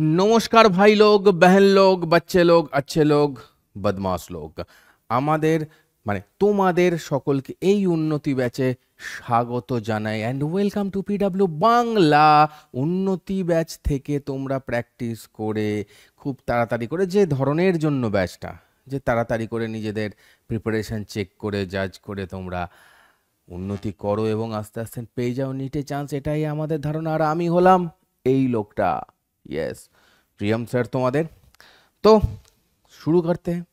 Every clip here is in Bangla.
नमस्कार भाई लोग, बहन लोग, बच्चे लोग, अच्छे लोग, बदमाश लोग, आमादेर माने तोमादेर सकलके एई उन्नति बैचे स्वागत जानाई and welcome to PW Bangla. Unnati batch थेके तोमरा प्रैक्टिस करे खूब ताड़ाताड़ी करे जे धरनेर जन्य बैचटा जे ताड़ाताड़ी करे निजेदेर प्रिपारेशन चेक करे जाज करे तोमरा उन्नति करो एबं आस्ते आस्ते पेये जाओ नीटे चान्स, एटाई आमादेर धारणा। आर आमी होलाम एई लोकटा। यस प्रियम सर तुम्हारे। तो शुरू करते हैं।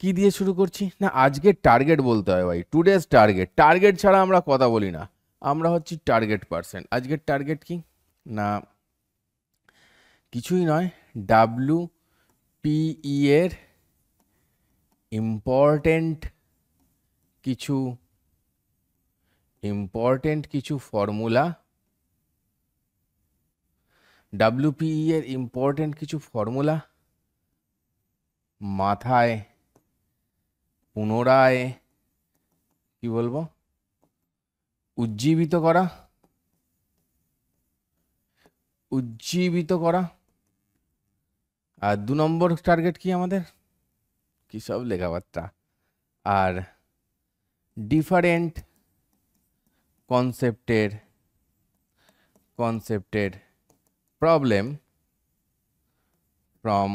कि दिए शुरू करछी ना, आज के टार्गेट बोलते हैं भाई। टुडेज टार्गेट टार्गेट छाड़ा आमरा कथा बोली ना, आमरा हच्छी टार्गेट पार्सन। आज के टार्गेट की ना किछुई नय, WPE एर इम्पोर्टेंट किछु फर्मुला, WPE एर इम्पोर्टेंट किछु फर्मुला माथाय पुनराय कि बोलबो उज्जीवित करा। आर दो नम्बर टार्गेट कि आमादेर कि सब लेखाबार्ता आर different concepted problem from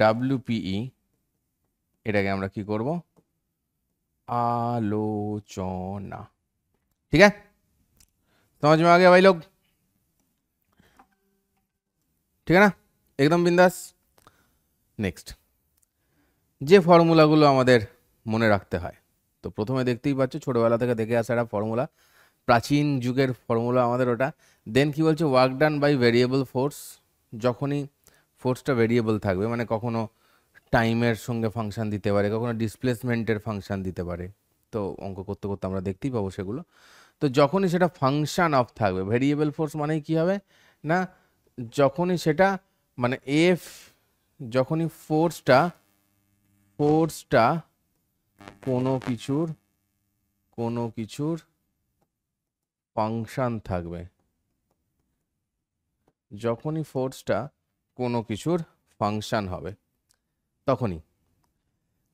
WPE এটাকে আমরা কি করব, आलोचना। ठीक है, समझ में आ गया भाई लोग? ठीक है ना, एकदम बिंदास। नेक्स्ट जे फर्मुलागुलो আমাদের মনে রাখতে হয়, তো প্রথমে দেখতেই পাচ্ছ ছোটবেলা থেকে দেখে আসা একটা ফর্মুলা, প্রাচীন যুগের ফর্মুলা আমাদের ওটা। দেন কি বলছে, work done by variable force. যখনই ফোর্সটা ভেরিয়েবল থাকবে মানে কখনো টাইমের সঙ্গে ফাংশন দিতে পারে, কখনো ডিসপ্লেসমেন্টের ফাংশন দিতে পারে, তো অঙ্ক করতে করতে আমরা দেখতেই পাবো সেগুলো। তো যখনই সেটা ফাংশন অফ থাকবে, ভেরিয়েবল ফোর্স মানেই কী হবে না, যখনই সেটা মানে যখনই ফোর্সটা কোনো কিছুর ফাংশন থাকবে, যখনই ফোর্সটা কোনো কিছুর ফাংশন হবে তখনই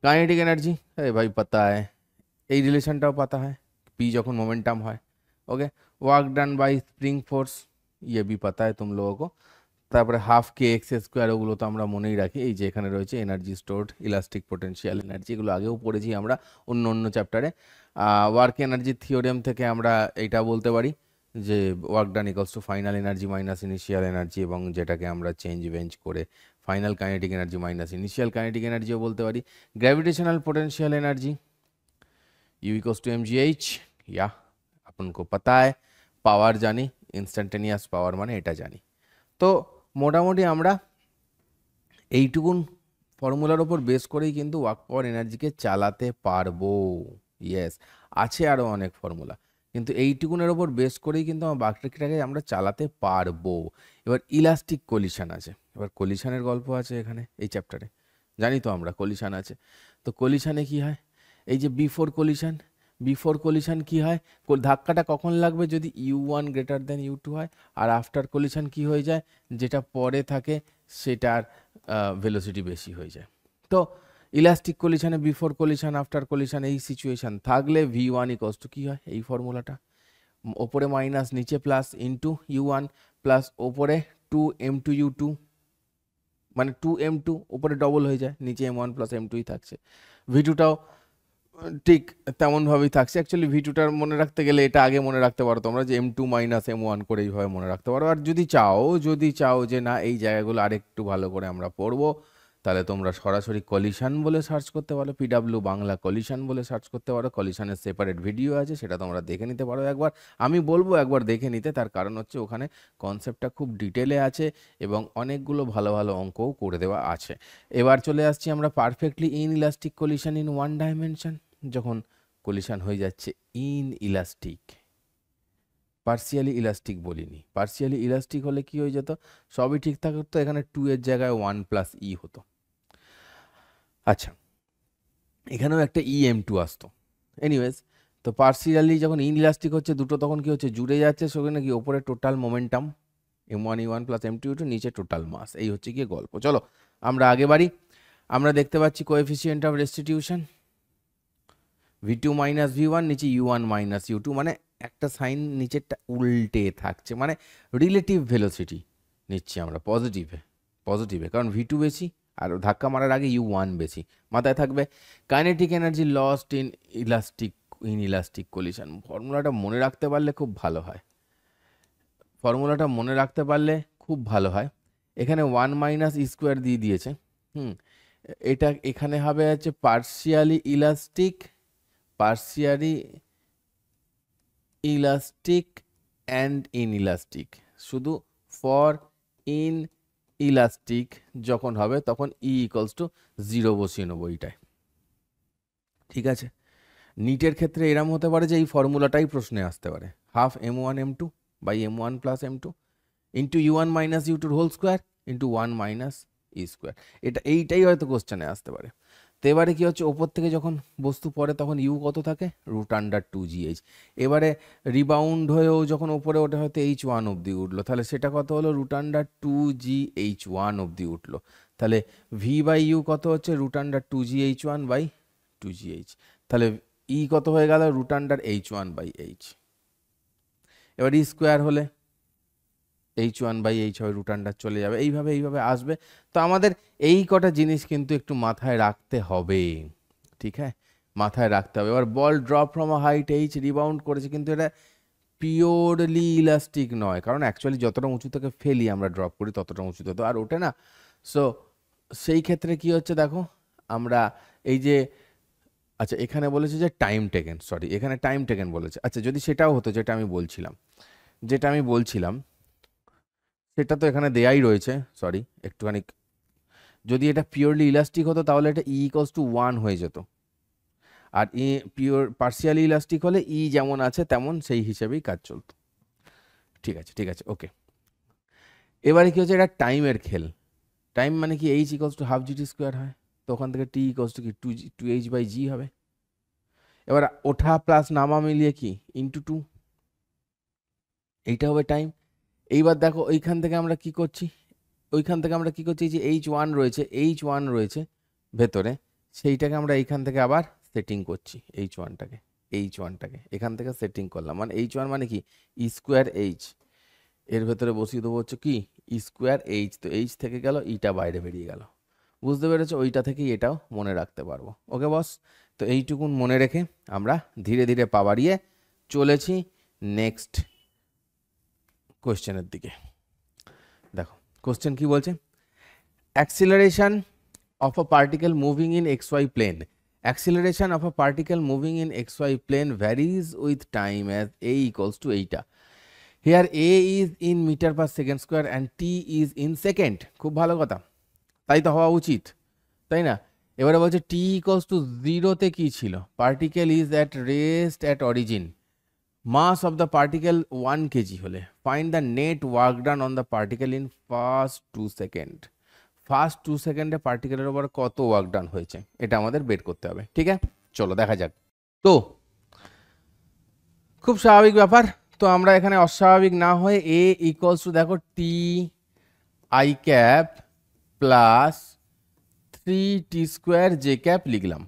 কাইনেটিক এনার্জি। আরে ভাই পাতা হয়, এই রিলেশনটাও পাতা হয়। পি যখন মোমেন্টাম হয়, okay. Work done by spring force, ইয়ে বি পাতা হয় তোম লোগো কো। তারপরে হাফ KX² ওগুলো তো আমরা মনেই রাখি। এই যে এখানে রয়েছে energy stored, elastic potential energy, এগুলো আগেও পড়েছি আমরা অন্য অন্য চ্যাপ্টারে। ওয়ার্ক এনার্জি থিওরেম থেকে আমরা এটা বলতে পারি যে work done equals to final energy minus initial energy, এবং যেটাকে আমরা চেঞ্জ বেঞ্জ করে final kinetic energy minus initial kinetic এনার্জিও বলতে পারি। Gravitational potential energy U equals to mgh, या अपन को पता है। पावर जानी, इंस्टैंटेनियस पावर माने এটা জানি। তো মোটামুটি আমরা এইটুকুন ফর্মুলার ওপর বেস করেই কিন্তু ওয়ার্ক পাওয়ার এনার্জিকে চালাতে পারবো। ইয়েস, আছে আরও অনেক ফর্মুলা, কিন্তু এইটুকুনের ওপর বেস করেই কিন্তু আমার বাকটাকে আমরা চালাতে পারবো। এবার ইলাস্টিক কলিশন আছে, এবার কলিশনের গল্প আছে এখানে এই চ্যাপ্টারে, জানি তো আমরা কলিশন আছে। তো কলিশনে কি হয়, এই যে বিফোর কলিশন কি হয়, ধাক্কাটা কখন লাগবে যদি U1 greater than U2 হয়। আর আফটার কলিশন কি হয়ে যায়, যেটা পরে থাকে সেটার ভেলোসিটি বেশি হয়ে যায়। তো ইলাস্টিক কলিশনে বিফোর কলিশন আফটার কলিশন এই সিচুয়েশন থাকলে V1 ইকুয়ালস টু কী হয়, এই ফর্মুলাটা, ওপরে মাইনাস নিচে প্লাস ইন্টু U1 প্লাস ওপরে 2m2U2 মানে 2m2 ওপরে ডবল হয়ে যায়, নিচে m1 প্লাস m2ই থাকছে। V2টাও ঠিক তেমনভাবেই থাকছে। অ্যাকচুয়ালি V2টার মনে রাখতে গেলে এটা আগে মনে রাখতে পারো তোমরা, যে m2 মাইনাস m1 করে এইভাবে মনে রাখতে পারো। আর যদি চাও যে না এই জায়গাগুলো আরেকটু ভালো করে আমরা পড়বো, তাহলে তোমরা সরাসরি কলিশন বলে সার্চ করতে পারো, PW বাংলা কলিশন বলে সার্চ করতে পারো। কলিশনের সেপারেট ভিডিও আছে, সেটা তোমরা দেখে নিতে পারো একবার। আমি বলবো একবার দেখে নিতে, তার কারণ হচ্ছে ওখানে কনসেপ্টটা খুব ডিটেলে আছে এবং অনেকগুলো ভালো ভালো অঙ্কও করে দেওয়া আছে। এবার চলে আসছি আমরা perfectly in elastic collision in one dimension. যখন কলিশন হয়ে যাচ্ছে ইন ইলাস্টিক, পার্সিয়ালি ইলাস্টিক বলিনি, পার্সিয়ালি ইলাস্টিক হলে কি হয়ে যেত, সবই ঠিক থাকতো, এখানে 2 এর জায়গায় 1 + E হতো। আচ্ছা, এখানেও একটা EM2 আসতো। এনিওয়েজ, তো পার্সিয়ালি যখন ইন ইলাস্টিক হচ্ছে দুটো, তখন কি হচ্ছে, জুড়ে যাচ্ছে, সেখানে কি ওপরে total momentum m1e1 plus m2e2 নিচে টোটাল মাস। এই হচ্ছে গিয়ে গল্প। চলো আমরা আগে বাড়ি। আমরা দেখতে পাচ্ছি coefficient of restitution v2 minus v1 নিচে u1 minus u2, মানে একটা সাইন নিচেরটা উল্টে থাকছে, মানে রিলেটিভ ভেলোসিটি নিচ্ছি আমরা পজিটিভে, কারণ v2 বেশি আর ধাক্কা মারার আগে u1 বেশি। মাথায় থাকবে kinetic energy lost in elastic collision. ফর্মুলাটা মনে রাখতে পারলে খুব ভালো হয়, এখানে 1 মাইনাস ই স্কোয়ার দিয়ে দিয়েছে। এটা এখানে হবে হচ্ছে পার্শিয়ালি ইলাস্টিক অ্যান্ড ইনইলাস্টিক। শুধু ফর ইনইলাস্টিক যখন হবে তখন ই ইকুয়ালস টু 0 বসিয়ে নেবো এইটায়, ঠিক আছে। নিটের ক্ষেত্রে এরম হতে পারে যে এই ফর্মুলাটাই প্রশ্নে আসতে পারে, half m1 m2 by m1 plus m2 into u1 minus u2 whole square into 1 minus E square. এইটাই হয়তো কোশ্চেনে আসতে পারে। তো এবারে কি হচ্ছে, ওপর থেকে যখন বস্তু পড়ে তখন ইউ কত থাকে, √2gh। এবারে রিবাউন্ড হয়েও যখন ওপরে ওটা হয়তো h1 অবধি উঠলো, তাহলে সেটা কত হলো, √2gh1 অবধি উঠলো। তাহলে ভি বাই ইউ কত হচ্ছে, √2gh1 বাই 2gh। তাহলে ই কত হয়ে গেল, √h1 বাই h। এবার ই স্কোয়ার হলে h1 বাই h হয়, √2 চলে যাবে। এইভাবে আসবে। তো আমাদের এই কটা জিনিস কিন্তু একটু মাথায় রাখতে হবে, ঠিক আছে, মাথায় রাখতে হবে। এবার ball drop from a height h, rebound করেছে, কিন্তু এটা পিওরলি ইলাস্টিক নয়, কারণ অ্যাকচুয়ালি যতটা উঁচু থেকে ফেলি আমরা ড্রপ করি ততটা উঁচুতে তো আর ওঠে না। সো সেই ক্ষেত্রে কি হচ্ছে দেখো, আমরা এই যে আচ্ছা এখানে বলেছে যে টাইম টেকেন বলেছে। আচ্ছা যদি সেটাও হতো, যেটা আমি বলছিলাম সেটা তো এখানে দেয়াই রয়েছে, সরি একটুখানি। যদি এটা পিওরলি ইলাস্টিক হতো তাহলে এটা ই ইকুয়ালস টু 1 হয়ে যেত, আর ই পার্শিয়ালি ইলাস্টিক হলে ই যেমন আছে তেমন সেই হিসেবেই কাজ চলতো, ঠিক আছে ওকে। এবারে কি হচ্ছে, এটা টাইমের খেল। টাইম মানে কি H equals to half GT square হয়, তো ওখান থেকে টি ইকুয়ালস টু কি 2h বাই জি হবে। এবার ওঠা প্লাস নামা মিলিয়ে কি ইন্টু 2, এইটা হবে টাইম। এইবার দেখো ওইখান থেকে আমরা কি করছি যে এইচ ওয়ান রয়েছে ভেতরে, সেইটাকে আমরা এইখান থেকে আবার সেটিং করছি। এইচ ওয়ানটাকে এখান থেকে সেটিং করলাম, মানে এইচ ওয়ান মানে কি ই স্কোয়ার এইচ, এর ভেতরে বসিয়ে দেবো হচ্ছে কি ই স্কোয়ার এইচ। তো এইচ থেকে গেল, ইটা বাইরে বেরিয়ে গেল, বুঝতে পেরেছো? ওইটা থেকেই এটাও মনে রাখতে পারবো, ওকে বস। তো এইটুকুন মনে রেখে আমরা ধীরে ধীরে পা বাড়িয়ে চলেছি নেক্সট কোশ্চেনের দিকে। দেখো কোশ্চেন কি বলছে, acceleration of a particle moving in x Y plane. Acceleration of a particle moving in x Y plane varies with time as A equals to এইটা। Here A is in metre per second square and T is in second. খুব ভালো কথা, তাই তো হওয়া উচিত, তাই না? এবারে বলছে টি ইকুয়ালস টু 0-তে কি ছিল, particle is at rest at origin. Mass of the particle 1 kg হলে find the net work done on the particle in first 2 second. First 2 সেকেন্ডে পার্টিকেলের ওপর কত ওয়ার্ক ডান হয়েছে এটা আমাদের বের করতে হবে, ঠিক আছে? চলো দেখা যাক। তো খুব স্বাভাবিক ব্যাপার, তো আমরা এখানে অস্বাভাবিক না হয়ে এ ইকুয়ালস টু দেখো T I cap plus 3t² J cap লিখলাম,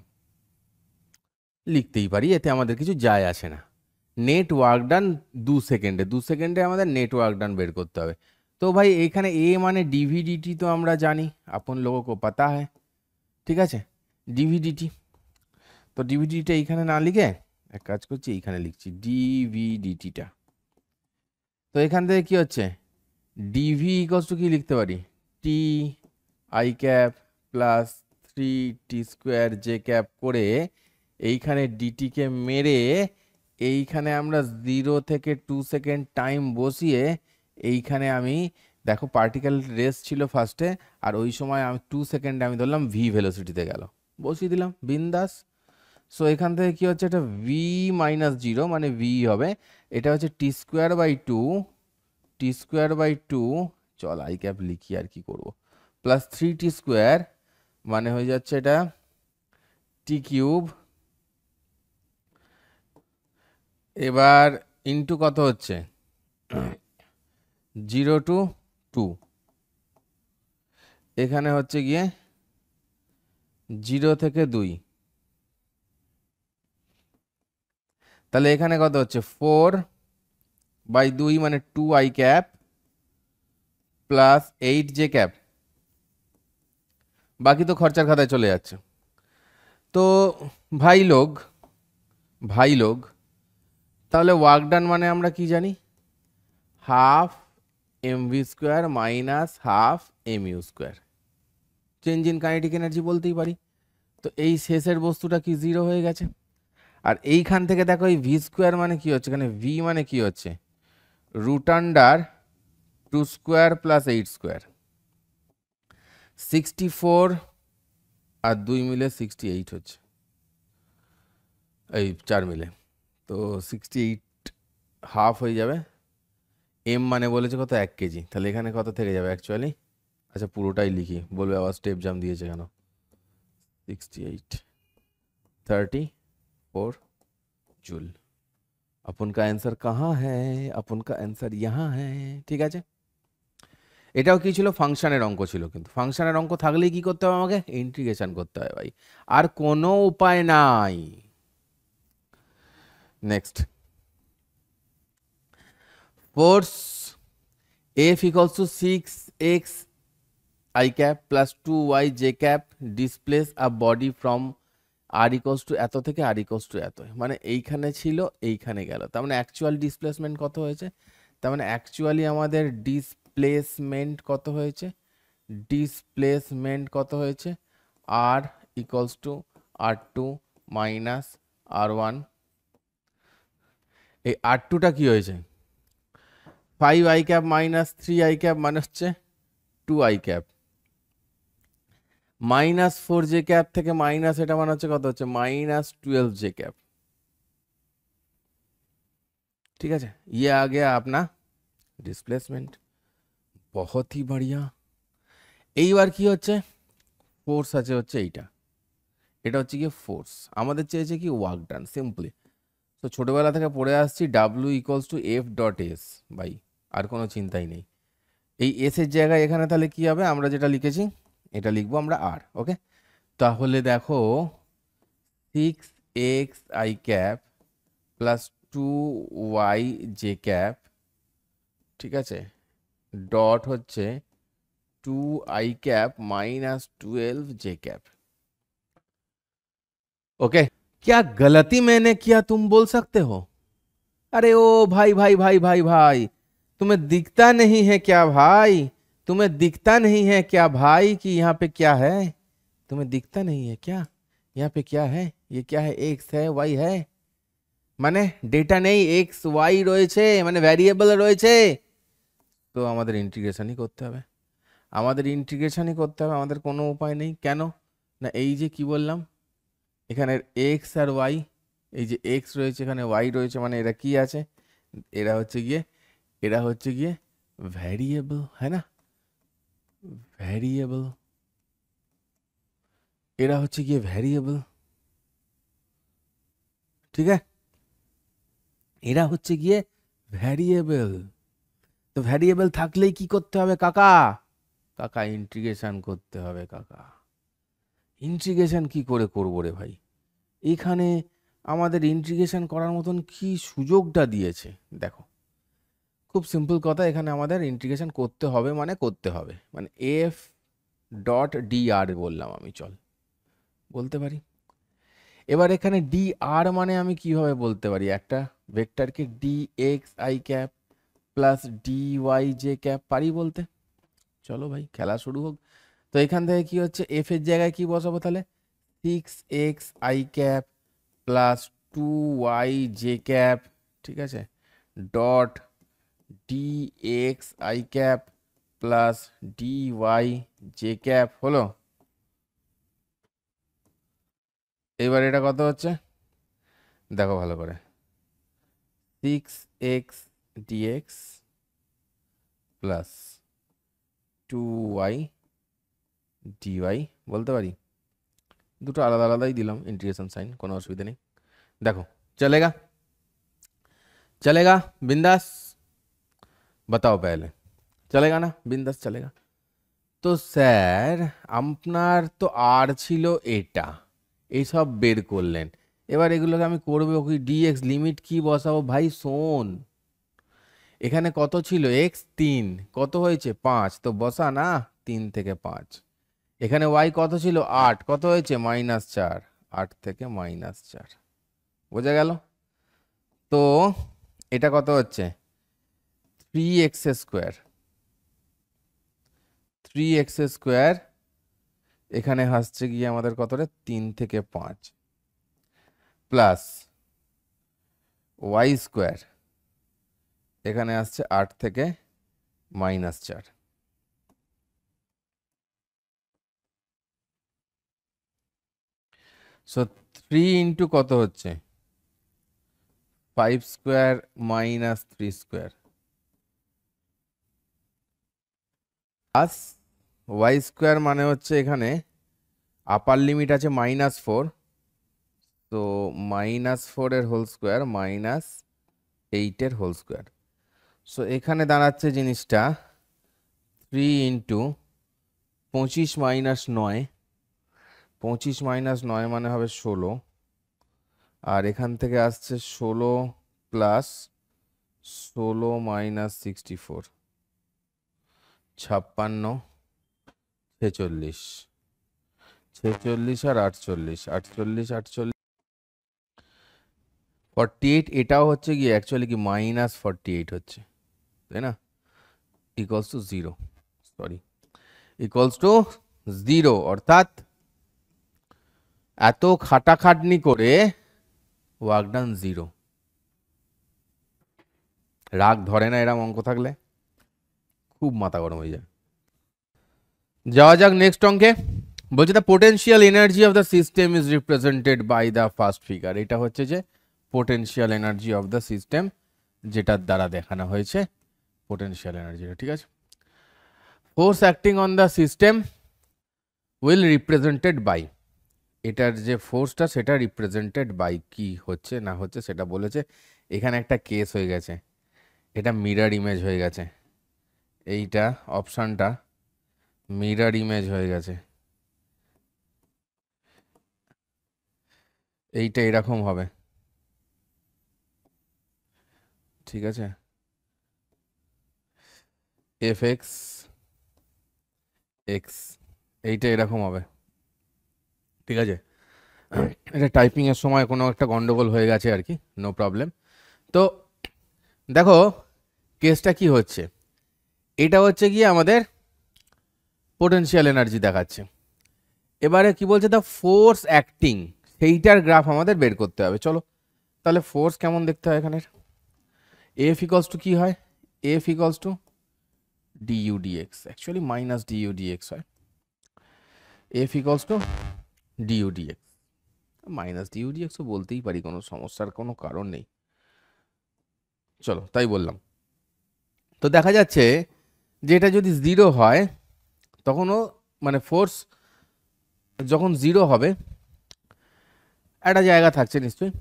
লিখতেই পারি, এতে আমাদের কিছু যায় আসে না। নেট ওয়ার্ক ডান 2 সেকেন্ডে আমাদের নেট ওয়ার্ক ডান বের করতে হবে। তো ভাই এখানে এ মানে ডিভিডিটি, তো আমরা জানি, আপন লোগো কো পাতা হ্যায়, ঠিক আছে, ডিভিডিটি। তো ডিভিডিটিটা এইখানে না লিখে এক কাজ করছি, এইখানে লিখছি ডিভিডিটিটা। তো এখান থেকে কি হচ্ছে, ডিভি ইকুয়ালস টু কি লিখতে পারি, T I cap plus 3t² J cap করে এইখানে ডিটিকে মেরে এইখানে আমরা 0 থেকে 2 সেকেন্ড টাইম বসিয়ে এইখানে আমি দেখো পার্টিকেল রেস্ট ছিল ফার্স্টে, আর ওই সময় আমি 2 সেকেন্ডে আমি ধরলাম ভি ভেলোসিটিতে গেল, বসিয়ে দিলাম বিন্দাস। সো এখান থেকে কি হচ্ছে, এটা ভি মাইনাস 0 মানে ভি হবে, এটা হচ্ছে টি স্কোয়ার বাই টু চল আই ক্যাপ লিখি আর কি করব, প্লাস 3t² মানে হয়ে যাচ্ছে এটা টি কিউব। এবার ইন্টু কত হচ্ছে 0 to 2 এখানে হচ্ছে গিয়ে 0 থেকে 2 তাহলে এখানে কত হচ্ছে 4/2 মানে 2i cap plus 8j cap बाकी तो खर्चार खाताয় চলে যাচ্ছে तो भाई लोग তাহলে ওয়ার্ক ডান মানে আমরা কি জানি half mv square minus half mu square change in kinetic energy বলতেই পারি তো এই শেষের বস্তুটা কি জিরো হয়ে গেছে আর এইখান থেকে দেখো এই v স্কয়ার মানে কি হচ্ছে এখানে v মানে কি হচ্ছে √2 স্কয়ার + 8 স্কয়ার 64 আর 2 মিলে 68 হচ্ছে এই 4 মিলে তো 68 হাফ হয়ে যাবে m মানে বলেছে কত 1 কেজি তাহলে এখানে কত থেকে যাবে অ্যাকচুয়ালি আচ্ছা পুরোটাই লিখি বলবে আবার স্টেপ জাম দিয়েছে কেন 68 34 जूल अपन का आंसर कहां है अपन का आंसर यहां है ठीक আছে এটাও কি ছিল ফাংশনের অঙ্ক ছিল কিন্তু ফাংশনের অঙ্ক থাকলে কি করতে হবে আমাকে ইন্টিগ্রেশন করতে হয় ভাই আর কোনো উপায় নাই next force F equals to 6x i cap plus 2y j cap displace a body from r equals to এত থেকে r equals to এত মানে এইখানে ছিল এইখানে গেল তার মানে অ্যাকচুয়াল ডিসপ্লেসমেন্ট কত হয়েছে তার মানে অ্যাকচুয়ালি আমাদের डिसप्लेसमेंट কত হয়েছে r equals to r2 minus r1 এই r2 টা কি হয়েছে 5i cap minus 3i cap মানে হচ্ছে 2i cap minus 4j cap থেকে minus এটা মানে হচ্ছে কত হচ্ছে minus 12j cap ঠিক আছে ये आ गया अपना डिसप्लेसमेंट बहुत ही बढ़िया এই বার কি হচ্ছে ফোর্স আছে হচ্ছে এটা হচ্ছে কি ফোর্স আমাদের চেয়েছে কি ওয়ার্ক ডান সিম্পলি তো ছোটবেলা থেকে পড়ে আসছি w equals to f dot s ভাই আর কোনো চিন্তাই নেই এই s এর জায়গায় এখানে তাহলে কি হবে আমরা যেটা লিখেছি এটা লিখবো আমরা r ওকে তাহলে দেখো 6x i cap plus 2y j cap ঠিক আছে डॉट হচ্ছে 2i cap minus 12 j cap okay क्या गलती मैंने किया तुम बोल सकते हो अरे ओ भाई भाई भाई भाई भाई तुम्हें दिखता नहीं है क्या भाई कि यहाँ पे क्या है ये क्या है एक्स है वाई है माने डेटा नहीं एक्स वाई रही माने वेरिएबल रही तो हमारे इंटीग्रेशन ही करते हैं कोनो उपाय नहीं क्यों ना ये कि बोललाम এখানে x আর y এই যে x রয়েছে এখানে y রয়েছে মানে এরা কি আছে এরা হচ্ছে গিয়ে ভেরিয়েবল হ্যাঁ না ভেরিয়েবল ঠিক আছে তো ভেরিয়েবল থাকলেই কি করতে হবে কাকা ইন্টিগ্রেশন করতে হবে কাকা ইন্টিগ্রেশন কি করে করব রে ভাই এখানে আমাদের ইন্টিগ্রেশন করার মতন কি সুযোগটা দিয়েছে দেখো খুব সিম্পল কথা এখানে আমাদের ইন্টিগ্রেশন করতে হবে মানে f ডট dr বললাম আমি চল বলতে পারি এবার এখানে dr মানে আমি কিভাবে বলতে পারি একটা ভেক্টরকে dx i cap plus dy j cap পারি বলতে চলো ভাই খেলা শুরু হোক तो এখান থেকে কি হচ্ছে f এর জায়গায় কি বসাবো তাহলে 6x i cap plus 2y j cap ঠিক আছে dot dx i cap plus dy j cap হলো এবারে এটা কত হচ্ছে দেখো ভালো করে 6x dx plus 2y dy बोलते पारी दुटो आलादा आलादा ही दिलाम इंटीग्रेशन साइन कोनो असुविधा नहीं देखो चलेगा बिंदास बताओ पहले चलेगा ना, बिंदास चलेगा। तो স্যার আপনার তো আর ছিল এটা, এসব বের করলেন, এবার এগুলোকে আমি করব কি? ডিএক্স লিমিট কি বসাবো? ভাই শোন, এখানে কত ছিল এক্স 3, কত হয়েছে 5, তো বসা না 3 থেকে 5। এখানে ওয়াই কত ছিল 8, কত হয়েছে -4, 8 থেকে -4, বোঝা গেল? তো এটা কত হচ্ছে 3x2, 3x2 এখানে আসছে গিয়ে আমাদের কতরে 3 থেকে 5 প্লাস y2 এখানে আসছে 8 থেকে -4। সো 3 কত হচ্ছে 5² - 3² প্লাস y² মানে হচ্ছে এখানে আপার লিমিট আছে -4, তো -4 এর হোল স্কোয়ার -8 এর হোল স্কোয়ার। সো এখানে দাঁড়াচ্ছে জিনিসটা 3 × 25 - 9, 25 - 9 মানে হবে 16, আর এখান থেকে আসছে 16 প্লাস 16 - 64, 56, 46 আর 48, 48 এটাও হচ্ছে কি অ্যাকচুয়ালি কি -48 হচ্ছে, তাই না? ইকুয়ালস টু 0, অর্থাৎ এত খাটাখাটনি করে ওয়ার্ক ডান 0। রাগ ধরে না এরকম অঙ্ক থাকলে, খুব মাথা গরম হয়ে যায়। যাওয়া যাক নেক্সট অঙ্কে। বলছে the potential energy of the system is represented by the first figure. এটা হচ্ছে যে potential energy of the system, যেটার দ্বারা দেখানো হয়েছে পোটেনশিয়াল এনার্জিটা, ঠিক আছে। Force acting on the system will represented by, এটার যে ফোর্সটা সেটা রিপ্রেজেন্টেড বাই কি হচ্ছে না হচ্ছে সেটা বলেছে। এখানে একটা কেস হয়ে গেছে, এটা মিরর ইমেজ হয়ে গেছে, এইটা অপশানটা মিরর ইমেজ হয়ে গেছে, এইটা এরকম হবে, ঠিক আছে। f(x) এইটা এরকম হবে, ঠিক আছে। এটা টাইপিংয়ের সময় কোনো একটা গন্ডগোল হয়ে গেছে আর কি, নো প্রবলেম। তো দেখো কেসটা কি হচ্ছে, এটা হচ্ছে গিয়ে আমাদের পোটেনশিয়াল এনার্জি দেখাচ্ছে। এবারে কি বলছে দ্য ফোর্স অ্যাক্টিং, সেইটার গ্রাফ আমাদের বের করতে হবে। চলো তাহলে ফোর্স কেমন দেখতে হয়, এখানে F= কি হয়, F = dudx, অ্যাকচুয়ালি -dudx হয়, F = dudx, -dudx ও বলতেই পারি, কোনো সমস্যার কোনো কারণ নেই, চলো তাই বললাম। তো দেখা যাচ্ছে যে এটা যদি 0 হয় তখনও মানে ফোর্স যখন 0 হবে একটা জায়গা থাকছে নিশ্চয়ই,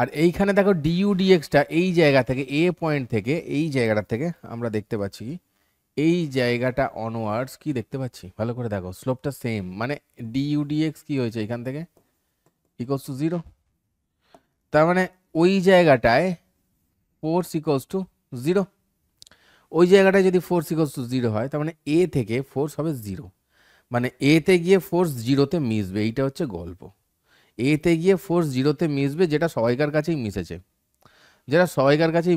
আর এইখানে দেখো dudxটা এই জায়গা থেকে এ পয়েন্ট থেকে এই জায়গাটা থেকে আমরা দেখতে পাচ্ছি এই জায়গাটা অনওয়ার্ডস কি দেখতে পাচ্ছি, ভালো করে দেখো স্লোপটা সেম, মানে dudx কি হয়েছে এখান থেকে = 0, তার মানে ওই জায়গাটায় ফোর্স = 0। ওই জায়গাটায় যদি ফোর্স = 0 হয় তার মানে এ থেকে ফোর্স হবে 0, মানে এতে গিয়ে ফোর্স 0তে মিশবে, এইটা হচ্ছে গল্প। এতে গিয়ে ফোর্স 0তে মিশবে, যেটা সবাইকার কাছেই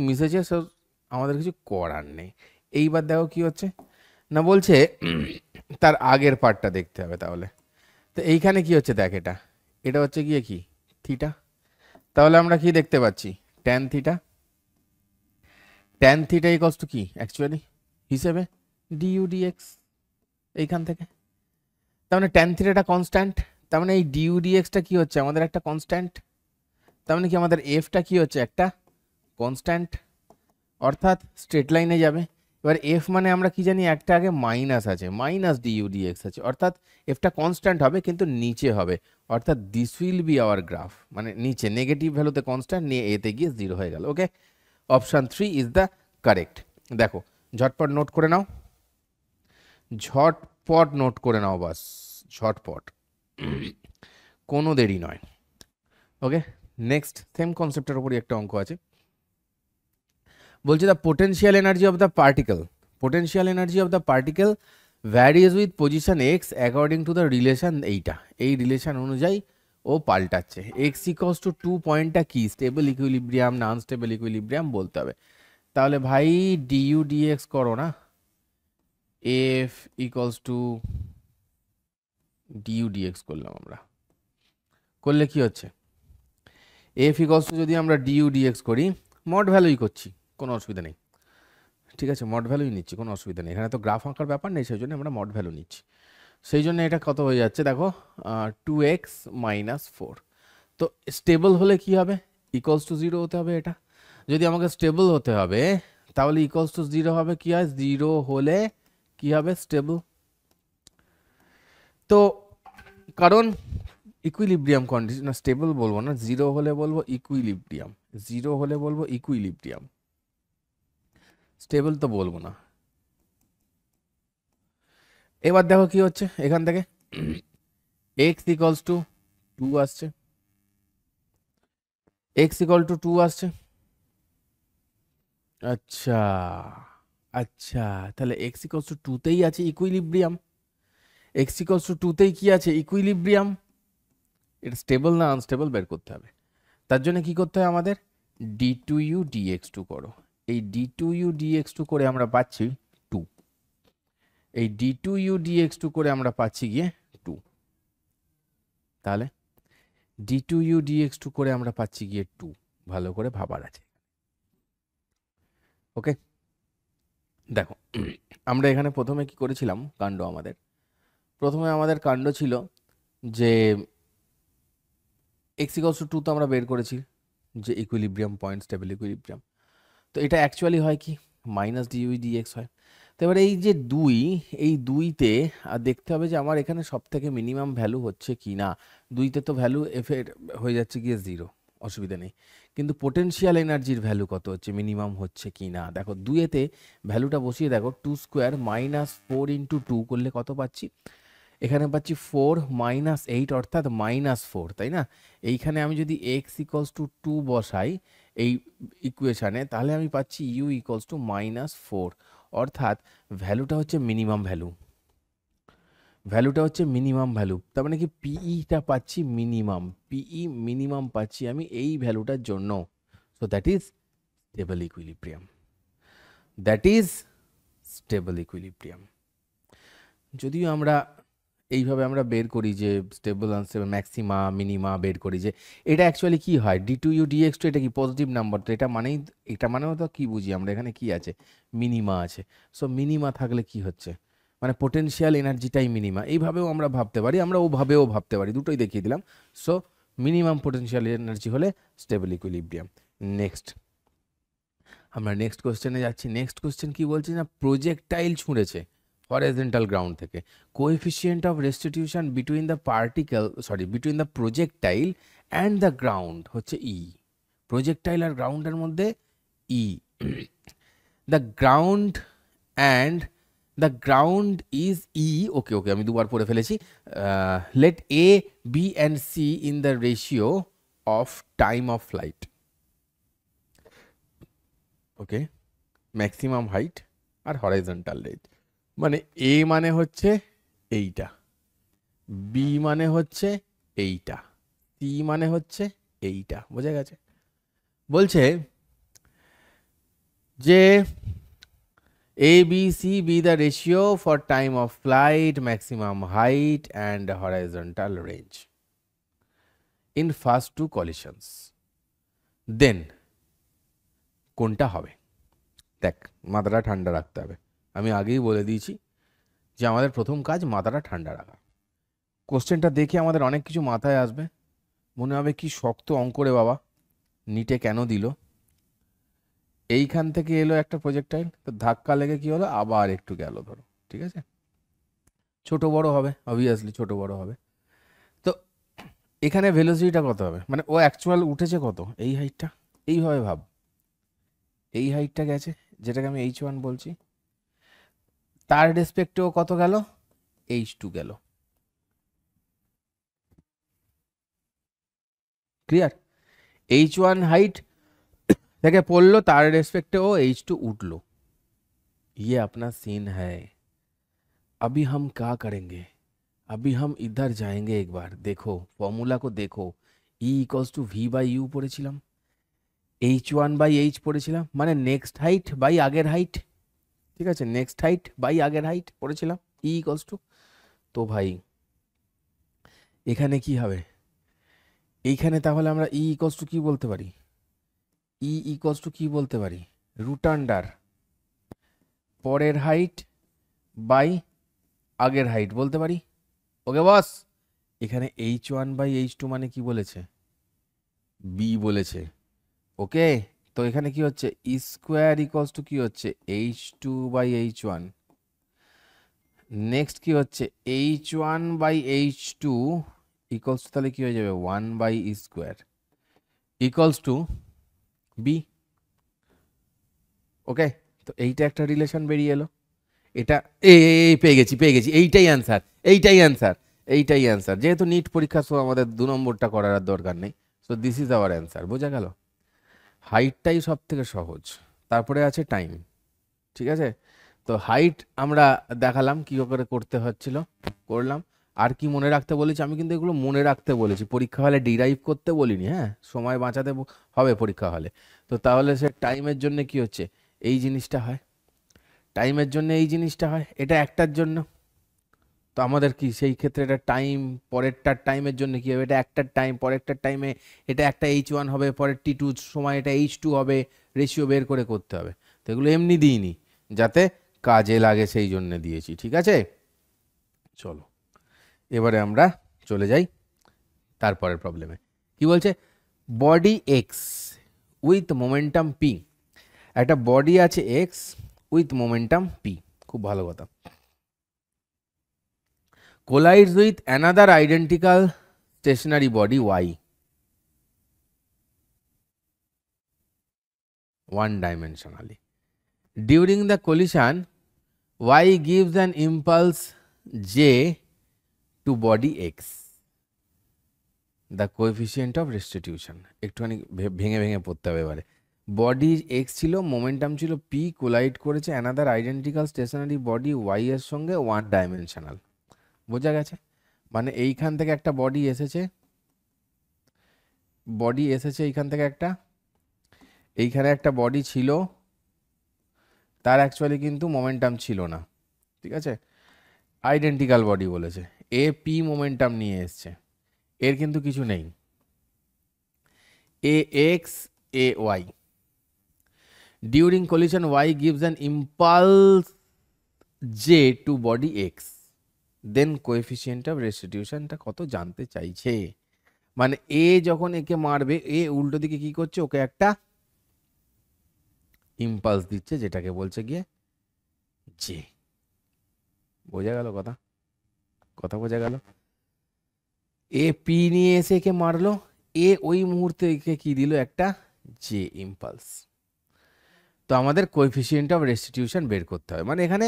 মিশেছে, সে আমাদের কিছু করার নেই। এইবার দেখো কি হচ্ছে না, বলছে তার আগের পার্টটা দেখতে হবে। তাহলে তো এইখানে কি হচ্ছে দেখ, এটা হচ্ছে গিয়ে কি থিটা, তাহলে আমরা কি দেখতে পাচ্ছি tan থিটা = কি অ্যাকচুয়ালি হিসেবে dudx এইখান থেকে, তার মানে tan থিটাটা কনস্ট্যান্ট, তার মানে এই dudxটা কি হচ্ছে আমাদের একটা কনস্ট্যান্ট, তার মানে কি আমাদের fটা কি হচ্ছে একটা কনস্ট্যান্ট, অর্থাৎ স্ট্রেট লাইনে যাবে। এবার f মানে আমরা কি জানি, একটা আগে মাইনাস আছে, -dudx আছে, অর্থাৎ fটা কনস্ট্যান্ট হবে কিন্তু নিচে হবে, অর্থাৎ this will be our graph, মানে নিচে নেগেটিভ ভ্যালুতে কনস্ট্যান্ট নিয়ে এতে গিয়ে 0 হয়ে গেল। Okay, option 3 is the correct. দেখো ঝটপট নোট করে নাও। ঝটপট নোট করে নাও, বাস ঝটপট, কোনো দেরি নয়। ওকে, নেক্সট সেম কনসেপ্টের উপরই একটা অঙ্ক আছে। বলছে the potential energy of the particle, potential energy of the particle varies with position x according to the relation. এই রিলেশন অনুযায়ী ও পাল্টাচ্ছে। এক্স ইকোয়ালস টু 2 পয়েন্টটা কি, স্টেবল ইকুইলিব্রিয়াম না আনস্টেবল ইকুইলিব্রিয়াম বলতে হবে। তাহলে ভাই ডিইউ ডিএক্স করো না, F equals to DU dx করলাম আমরা, করলে কি হচ্ছে এফ ইকোয়ালস টু যদি আমরা ডিইউ ডিএক্স করি, মড ভ্যালুই করছি, কোনো অসুবিধা নেই, ঠিক আছে, মড ভ্যালুই নিচ্ছি, কোনো অসুবিধা নেই, এখানে তো গ্রাফ আঁকার ব্যাপার নেই, সেই জন্য আমরা মড ভ্যালু নিচ্ছি। সেই জন্য এটা কত হয়ে যাচ্ছে দেখো, 2x - 4। তো স্টেবল হলে কি হবে, ইকুয়ালস টু 0 হতে হবে। এটা যদি আমাকে স্টেবল হতে হবে তাহলে ইকুয়ালস টু 0 হবে, কি হয় 0 হলে কি হবে স্টেবল। তো কারণ ইকুইলিব্রিয়াম কন্ডিশন, স্টেবল বলবো না, 0 হলে বলবো ইকুইলিব্রিয়াম, 0 হলে বলবো ইকুইলিব্রিয়াম, স্টেবল তো বলবো না। এবার দেখো কি হচ্ছে, এখান থেকে এক্স ইকলস টু 2 আসছে, এক্স ইকল টু 2 আসছে। আচ্ছা আচ্ছা, তাহলে এক্স ইকলস টু 2তেই আছে ইকুইলিব্রিয়াম, এক্স ইকলস টু 2তেই কি আছে ইকুইলিব্রিয়াম। এটা স্টেবল না আনস্টেবল বের করতে হবে, তার জন্য কি করতে হয় আমাদের d2u dx2 করো। এই d2u dx2 করে আমরা পাচ্ছি, এই d2u dx2 করে আমরা পাচ্ছি গিয়ে 2, তাহলে d2u dx2 করে আমরা পাচ্ছি গিয়ে 2, ভালো করে ভাবার আছে। ওকে দেখো, আমরা এখানে প্রথমে কি করেছিলাম, কাণ্ড আমাদের প্রথমে আমাদের কাণ্ড ছিল যে x = 2 তো আমরা বের করেছি যে ইকুইলিব্রিয়াম পয়েন্ট, স্টেবল ইকুইলিব্রিয়াম। তো এটা অ্যাকচুয়ালি হয় কি মাইনাস du dx হয়। তো এবার এই যে 2, এই 2তে আর দেখতে হবে যে আমার এখানে সব থেকে মিনিমাম ভ্যালু হচ্ছে কি না। 2তে তো ভ্যালু এফ এর হয়ে যাচ্ছে গিয়ে 0, অসুবিধা নেই, কিন্তু পোটেনশিয়াল এনার্জির ভ্যালু কত হচ্ছে, মিনিমাম হচ্ছে কি না। দেখো 2এতে ভ্যালুটা বসিয়ে দেখো, 2² - 4 × 2 করলে কত পাচ্ছি, এখানে পাচ্ছি 4 - 8 অর্থাৎ -4, তাই না। এইখানে আমি যদি এক্স ইকলস টু 2 বসাই এই ইকুয়েশানে, তাহলে আমি পাচ্ছি ইউ ইকলস টু -4, অর্থাৎ ভ্যালুটা হচ্ছে মিনিমাম ভ্যালু, ভ্যালুটা হচ্ছে মিনিমাম ভ্যালু। তার মানে কি পিইটা পাচ্ছি মিনিমাম, পিই মিনিমাম পাচ্ছি আমি এই ভ্যালুটার জন্য। So that is stable equilibrium, that is stable equilibrium. যদিও আমরা এইভাবে আমরা বের করি যে স্টেবল আনস্টেবল ম্যাক্সিমা মিনিমা বের করি, যে এটা অ্যাকচুয়ালি কি হয় d2u dx2, এটা কি পজিটিভ নাম্বার, তো এটা মানেই, এটা মানেও তো কি বুঝি আমরা, এখানে কি আছে মিনিমা আছে। সো মিনিমা থাকলে কি হচ্ছে, মানে পোটেনশিয়াল এনার্জিটাই মিনিমা। এইভাবেও আমরা ভাবতে পারি, আমরা ওভাবেও ভাবতে পারি, দুটোই দেখিয়ে দিলাম। সো মিনিমাম পোটেনশিয়াল এনার্জি হলে স্টেবল ইকুইলিব্রিয়াম। নেক্সট আমরা নেক্সট কোশ্চেনে যাচ্ছি। নেক্সট কোশ্চেন কি বলছি না, প্রজেক্টাইল ছুঁড়েছে horizontal ground থেকে, coefficient of restitution between the particle, sorry between the projectile and the ground হচ্ছে e, projectile আর ground এর মধ্যে e, the ground is e, okay okay আমি দুবার পড়ে ফেলেছি। let a b and c in the ratio of time of flight, okay maximum height R horizontal rate, মানে এ মানে হচ্ছে এইটা, বি মানে হচ্ছে এইটা, সি মানে হচ্ছে এইটা, বোঝা গেছে। বলছে যে A B C be the ratio for time of flight, maximum height and horizontal range in first two collisions, then কোনটা হবে। দেখ মাথাটা ঠান্ডা রাখতে হবে, আমি আগেই বলে দিয়েছি যে আমাদের প্রথম কাজ মাথাটা ঠান্ডা রাখা। কোশ্চেনটা দেখে আমাদের অনেক কিছু মাথায় আসবে, মনে হবে কি শক্ত অঙ্ক রে বাবা, নিটে কেন দিল। এইখান থেকে এলো একটা প্রজেক্টাইল, তো ধাক্কা লেগে কি হলো আবার একটু গেল, ধরো ঠিক আছে, ছোট বড় হবে অবভিয়াসলি, ছোট বড় হবে। তো এখানে ভেলোসিটিটা কত হবে, মানে ও অ্যাকচুয়াল উঠেছে কত, এই হাইটটা, এইভাবে ভাব, এই হাইটটা গেছে, যেটাকে আমি H1 বলছি, তার রেসপেক্টেও কত গেল H2 গেল ক্লিয়ার H1 হাইট থেকে পড়লো তার রেসপেক্টেও H2 উঠলো ये अपना सीन है अभी हम क्या करेंगे अभी हम इधर जाएंगे एक बार देखो फॉर्मूला को देखो E equals to V by U পড়েছিলাম H1 by H পড়েছিলাম মানে নেক্সট হাইট বাই আগের হাইট ঠিক আছে নেক্সট হাইট বাই আগের হাইট পড়েছিলাম E equals to তো ভাই এখানে কি হবে এইখানে তাহলে আমরা E equals to কি বলতে পারি E equals to কি বলতে পারি root under পরের হাইট বাই আগের হাইট বলতে পারি ওকে বস এখানে H1 by H2 মানে কি বলেছে B বলেছে ওকে তো এখানে কি হচ্ছে E square equals to কি হচ্ছে H2 by H1 নেক্সট কি হচ্ছে H1 by H2 equals to তাহলে কি হয়ে যাবে 1 by E square equals to B ওকে তো এইটা একটা রিলেশন বেরিয়ে এলো এটা এই পেয়ে গেছি এইটাই आंसर এইটাই आंसर এইটাই आंसर যেহেতু নীট পরীক্ষা সো আমাদের 2 নম্বরটা করার দরকার নেই so this is our answer বোঝা গেল হাইটটাই সবথেকে সহজ তারপরে আছে টাইম ঠিক আছে তো হাইট আমরা দেখালাম কি করে করতে হচ্ছিল করলাম আর কি মনে রাখতে বলেছি আমি কিন্তু এগুলো মনে রাখতে বলেছি পরীক্ষা হলে ডিরাইভ করতে বলিনি হ্যাঁ সময় বাঁচাতে হবে পরীক্ষা হলে তো তাহলে সে টাইমের জন্য কি হচ্ছে এই জিনিসটা হয় টাইমের জন্য এই জিনিসটা হয় এটা একটার জন্য তো আমাদের কি সেই ক্ষেত্রে এটা টাইম পরেরটা টাইমের জন্য কি হবে এটা একটার টাইম পরেরটা টাইমে এটা একটা H1 হবে পরের T2 সময় এটা H2 হবে রেশিও বের করে করতে হবে তো এগুলো এমনি দিইনি যাতে কাজে লাগে সেই জন্য দিয়েছি ঠিক আছে চলো এবারে আমরা চলে যাই তারপরের প্রবলেমে কি বলছে body X with momentum P একটা বডি আছে X উইথ মোমেন্টাম P খুব ভালো কথা collides with another identical stationary body Y. One dimensionally. During the collision, Y gives an impulse J to body X. The coefficient of restitution. Ektuani bhenge porte hobe ebare. Body X chilo, momentum chilo P collide koreche another identical stationary body Y er songe one dimensional. বোঝা গেছে মানে এইখান থেকে একটা বডি এসেছে এইখান থেকে একটা এইখানে একটা বডি ছিল তার অ্যাকচুয়ালি কিন্তু মোমেন্টাম ছিল না ঠিক আছে আইডেন্টিক্যাল বডি বলেছে এ পি মোমেন্টাম নিয়ে এসেছে এর কিন্তু কিছু নেই এ X A Y during collision Y gives an impulse J to body X then coefficient of রেস্টিটিউশনটা কত জানতে চাইছে মানে এ যখন একে মারবে এ উল্টো দিকে কি করছে ওকে একটা ইম্পালস দিচ্ছে যেটাকে বলছে গিয়ে জে বোঝা গেল কথা কথা বোঝা গেল এ পি নিয়ে এসে একে মারলো এ ওই মুহূর্তে একে কি দিল একটা জে ইম্পালস তো আমাদের কোএফিশিয়েন্ট অফ রেস্টিটিউশন বের করতে হবে মানে এখানে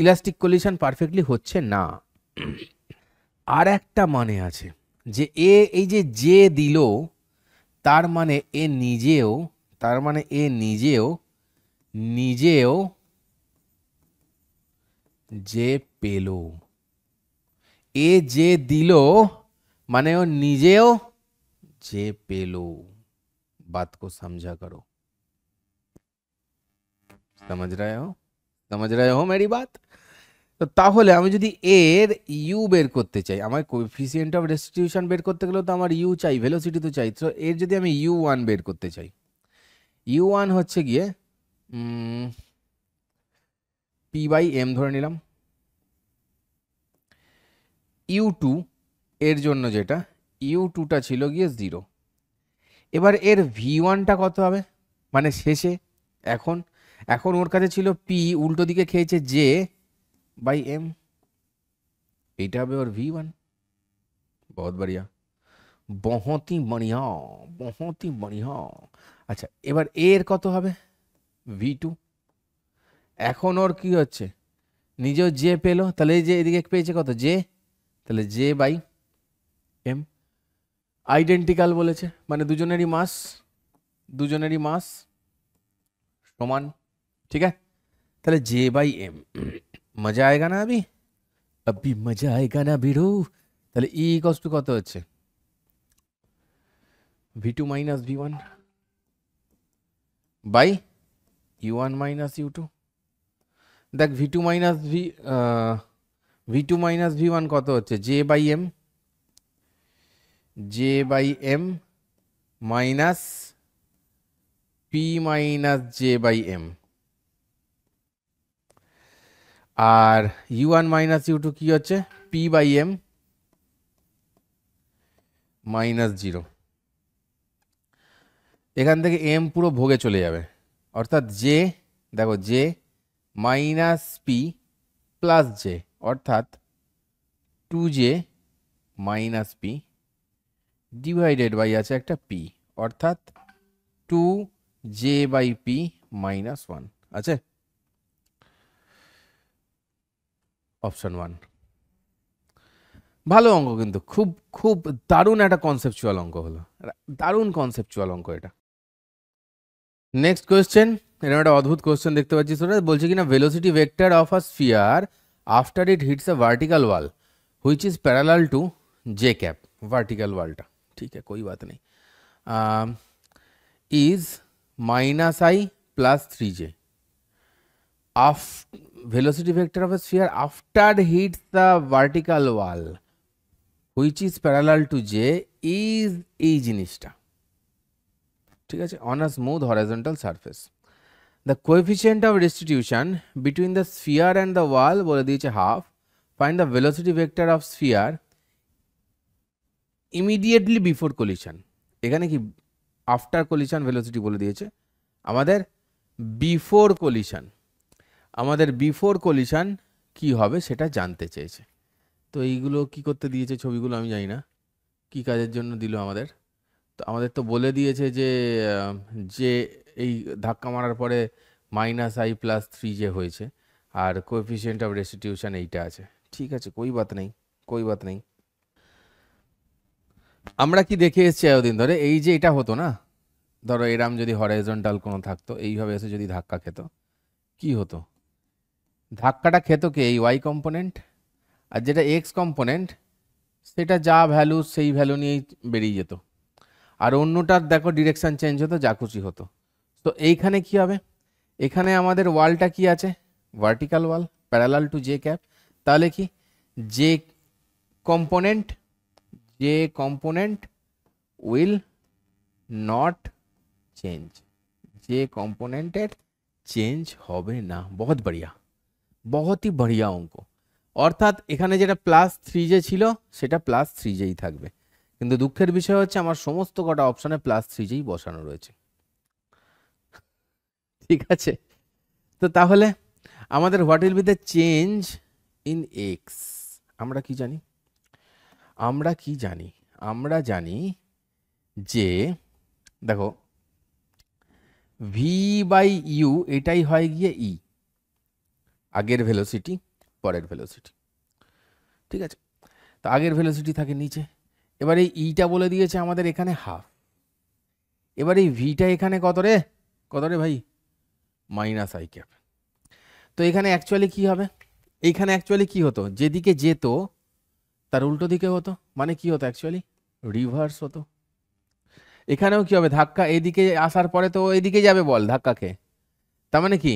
ইলাস্টিক কলিশন পারফেক্টলি হচ্ছে না আর একটা মানে আছে যে এ এই যে জে দিল তার মানে এ নিজেও নিজেও জে পেল এ জে দিল মানে ও নিজেও জে পেল बात को समझा करो समझ रहे हो मेरी बात तो তাহলে আমি যদি a এর u বের করতে চাই আমার কোএফিশিয়েন্ট অফ রেস্টিটিউশন বের করতে গেলে তো আমার u চাই ভেলোসিটি তো চাই তো এর যদি আমি u1 বের করতে চাই u1 হচ্ছে গিয়ে p/m ধরে নিলাম u2 এর জন্য যেটা u2 টা ছিল গিয়ে 0 এবার এর v1 টা কত হবে মানে শেষে এখন ওর কাছে ছিল p উল্টো দিকে খেয়েছে j by m এটা হবে ওর v1 बहुत बढ़िया আচ্ছা এবার a এর কত হবে v2 এখন ওর কি হচ্ছে নিজেও জে পেলো, তাহলে যে এদিকে পেয়েছে কত জে, তাহলে জে বাই এম। আইডেন্টিক্যাল বলেছে মানে দুজনেরই মাস, দুজনেরই মাস সমান, ঠিক আছে, তাহলে জে বাই এম। মজা আয়গা না আবি, আবি মজা আয়গা না ভিড়ো। তাহলে ই ইকস টু কত হচ্ছে V two minus V one by you one minus you two. দেখ v2 minus V, v2 minus v1 কত হচ্ছে j by m, j by m minus p minus j by m। আর u1 মাইনাস u2 কি হচ্ছে p বাই m মাইনাস 0। এখান থেকে m পুরো ভোগে চলে যাবে, অর্থাৎ j, দেখো j minus P plus J, অর্থাৎ two J minus P divided by আছে একটা পি, অর্থাৎ two J by P minus one আছে অপশন ওয়ান। ভালো অঙ্ক কিন্তু, খুব খুব দারুণ একটা কনসেপচুয়াল অঙ্ক হলো, দারুণ কনসেপচুয়াল অঙ্ক এটা। নেক্সট কোয়েশ্চেন, এরকম একটা অদ্ভুত কোয়েশ্চেন দেখতে পাচ্ছি, সেটা বলছে কিনা velocity vector of a sphere after it hits a vertical wall which is parallel to J cap. Vertical ওয়ালটা ঠিক আছে, কোই বাত নেই, is minus I plus three J. Of velocity vector of a sphere after hits the vertical wall which is parallel to J is এই জিনিসটা, ঠিক আছে, on a smooth horizontal surface. The coefficient of distribution between the sphere and the wall बोले दीजिए half, find the velocity vector of sphere immediately before collision। एकाने कि after collision velocity बोले दीजिए, हमारे before collision, हमारे before collision की होवे सेटा जानते चाहिए। तो इगुलो की कोत्ते दीजिए छोवी गुलो हमें जानी ना की काजे जोन्नो दिलो हमारे, तो हमारे तो बोले दीजिए जे जे এই ধাক্কা মারার পরে minus I plus three J হয়েছে, আর কোএফিসিয়েন্ট অফ রেস্টিটিউশন এইটা আছে, ঠিক আছে, কোই বাত নেই, কোই বাত নেই। আমরা কি দেখে এসছি এতদিন ধরে, এই যে এটা হতো না, ধরো এরাম যদি হরাইজন্টাল কোনো থাকতো এইভাবে এসে যদি ধাক্কা খেত, কি হতো, ধাক্কাটা খেত কে এই ওয়াই কম্পোনেন্ট, আর যেটা এক্স কম্পোনেন্ট সেটা যা ভ্যালু সেই ভ্যালু নিয়েই বেরিয়ে যেত, আর অন্যটার দেখো ডিরেকশান চেঞ্জ হতো, যা খুশি হতো। তো এইখানে কি হবে, এখানে আমাদের ওয়ালটা কি আছে vertical wall parallel to J cap, তাহলে কি J component, J component will not change, J কম্পোনেন্টের চেঞ্জ হবে না। বহুত বড়িয়া, বহুতই বড়িয়া অঙ্ক, অর্থাৎ এখানে যেটা প্লাস থ্রি জে ছিল সেটা প্লাস থ্রি জেই থাকবে, কিন্তু দুঃখের বিষয় হচ্ছে আমার সমস্ত কটা অপশানে প্লাস থ্রি জেই বসানো রয়েছে, ঠিক আছে। তো তাহলে আমাদের what will be the change in x, আমরা কি জানি, আমরা কি জানি, আমরা জানি যে দেখো ভি বাই ইউ এটাই হয় গিয়ে ই, আগের ভেলোসিটি পরের ভেলোসিটি, ঠিক আছে, তো আগের ভেলোসিটি থাকে নিচে, এবারে ইটা বলে দিয়েছে আমাদের এখানে হাফ, এবারে ভিটা এখানে কত রে, কত রে ভাই মাইনাস আই ক্যাপ। তো এখানে অ্যাকচুয়ালি কি হবে, এইখানে অ্যাকচুয়ালি কি হতো, যেদিকে যেত তার উল্টো দিকে হতো, মানে কি হতো অ্যাকচুয়ালি রিভার্স হতো। এখানেও কি হবে, ধাক্কা এদিকে আসার পরে তো এদিকে যাবে বল ধাক্কা খেয়ে, তার মানে কি